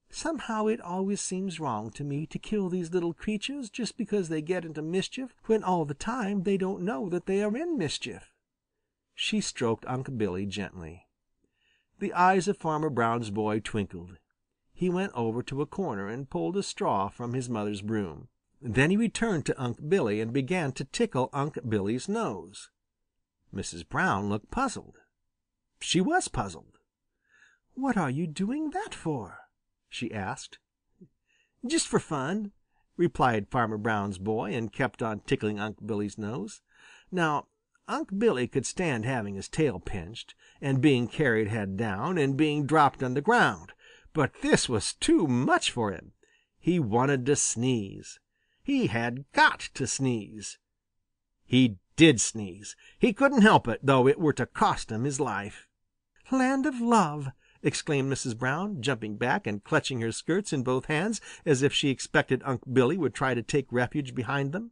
Somehow it always seems wrong to me to kill these little creatures just because they get into mischief when all the time they don't know that they are in mischief." She stroked Unc' Billy gently. The eyes of Farmer Brown's boy twinkled. He went over to a corner and pulled a straw from his mother's broom. Then he returned to Unc' Billy and began to tickle Unc' Billy's nose. Mrs. Brown looked puzzled. She was puzzled. "What are you doing that for?" she asked. "Just for fun," replied Farmer Brown's boy, and kept on tickling Unc' Billy's nose. Now, Unc' Billy could stand having his tail pinched, and being carried head down, and being dropped on the ground, but this was too much for him. He wanted to sneeze. He had got to sneeze. He did sneeze. He couldn't help it, though it were to cost him his life. "Land of love!" exclaimed Mrs. Brown, jumping back and clutching her skirts in both hands as if she expected Unc' Billy would try to take refuge behind them.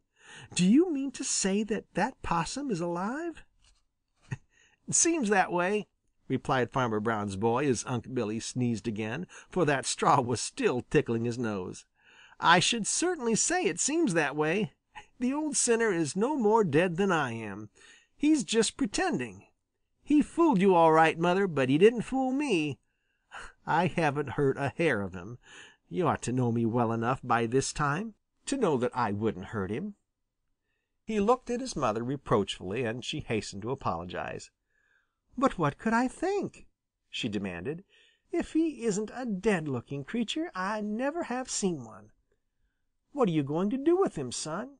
"Do you mean to say that possum is alive?" "It seems that way," replied Farmer Brown's boy as Unc' Billy sneezed again, for that straw was still tickling his nose. "I should certainly say it seems that way. The old sinner is no more dead than I am. He's just pretending. He fooled you all right, Mother, but he didn't fool me. I haven't hurt a hair of him. You ought to know me well enough by this time to know that I wouldn't hurt him." He looked at his mother reproachfully, and she hastened to apologize. "But what could I think?" she demanded. "If he isn't a dead-looking creature, I never have seen one. What are you going to do with him, son?"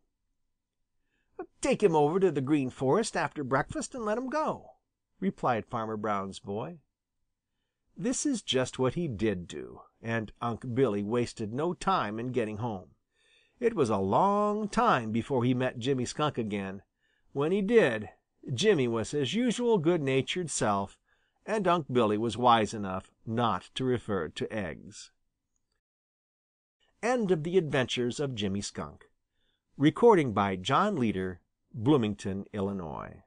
"Take him over to the Green Forest after breakfast and let him go," replied Farmer Brown's boy. This is just what he did do, and Unc' Billy wasted no time in getting home. It was a long time before he met Jimmy Skunk again. When he did, Jimmy was his usual good-natured self, and Unc' Billy was wise enough not to refer to eggs. End of the Adventures of Jimmy Skunk. Recording by John Leader, Bloomington, Illinois.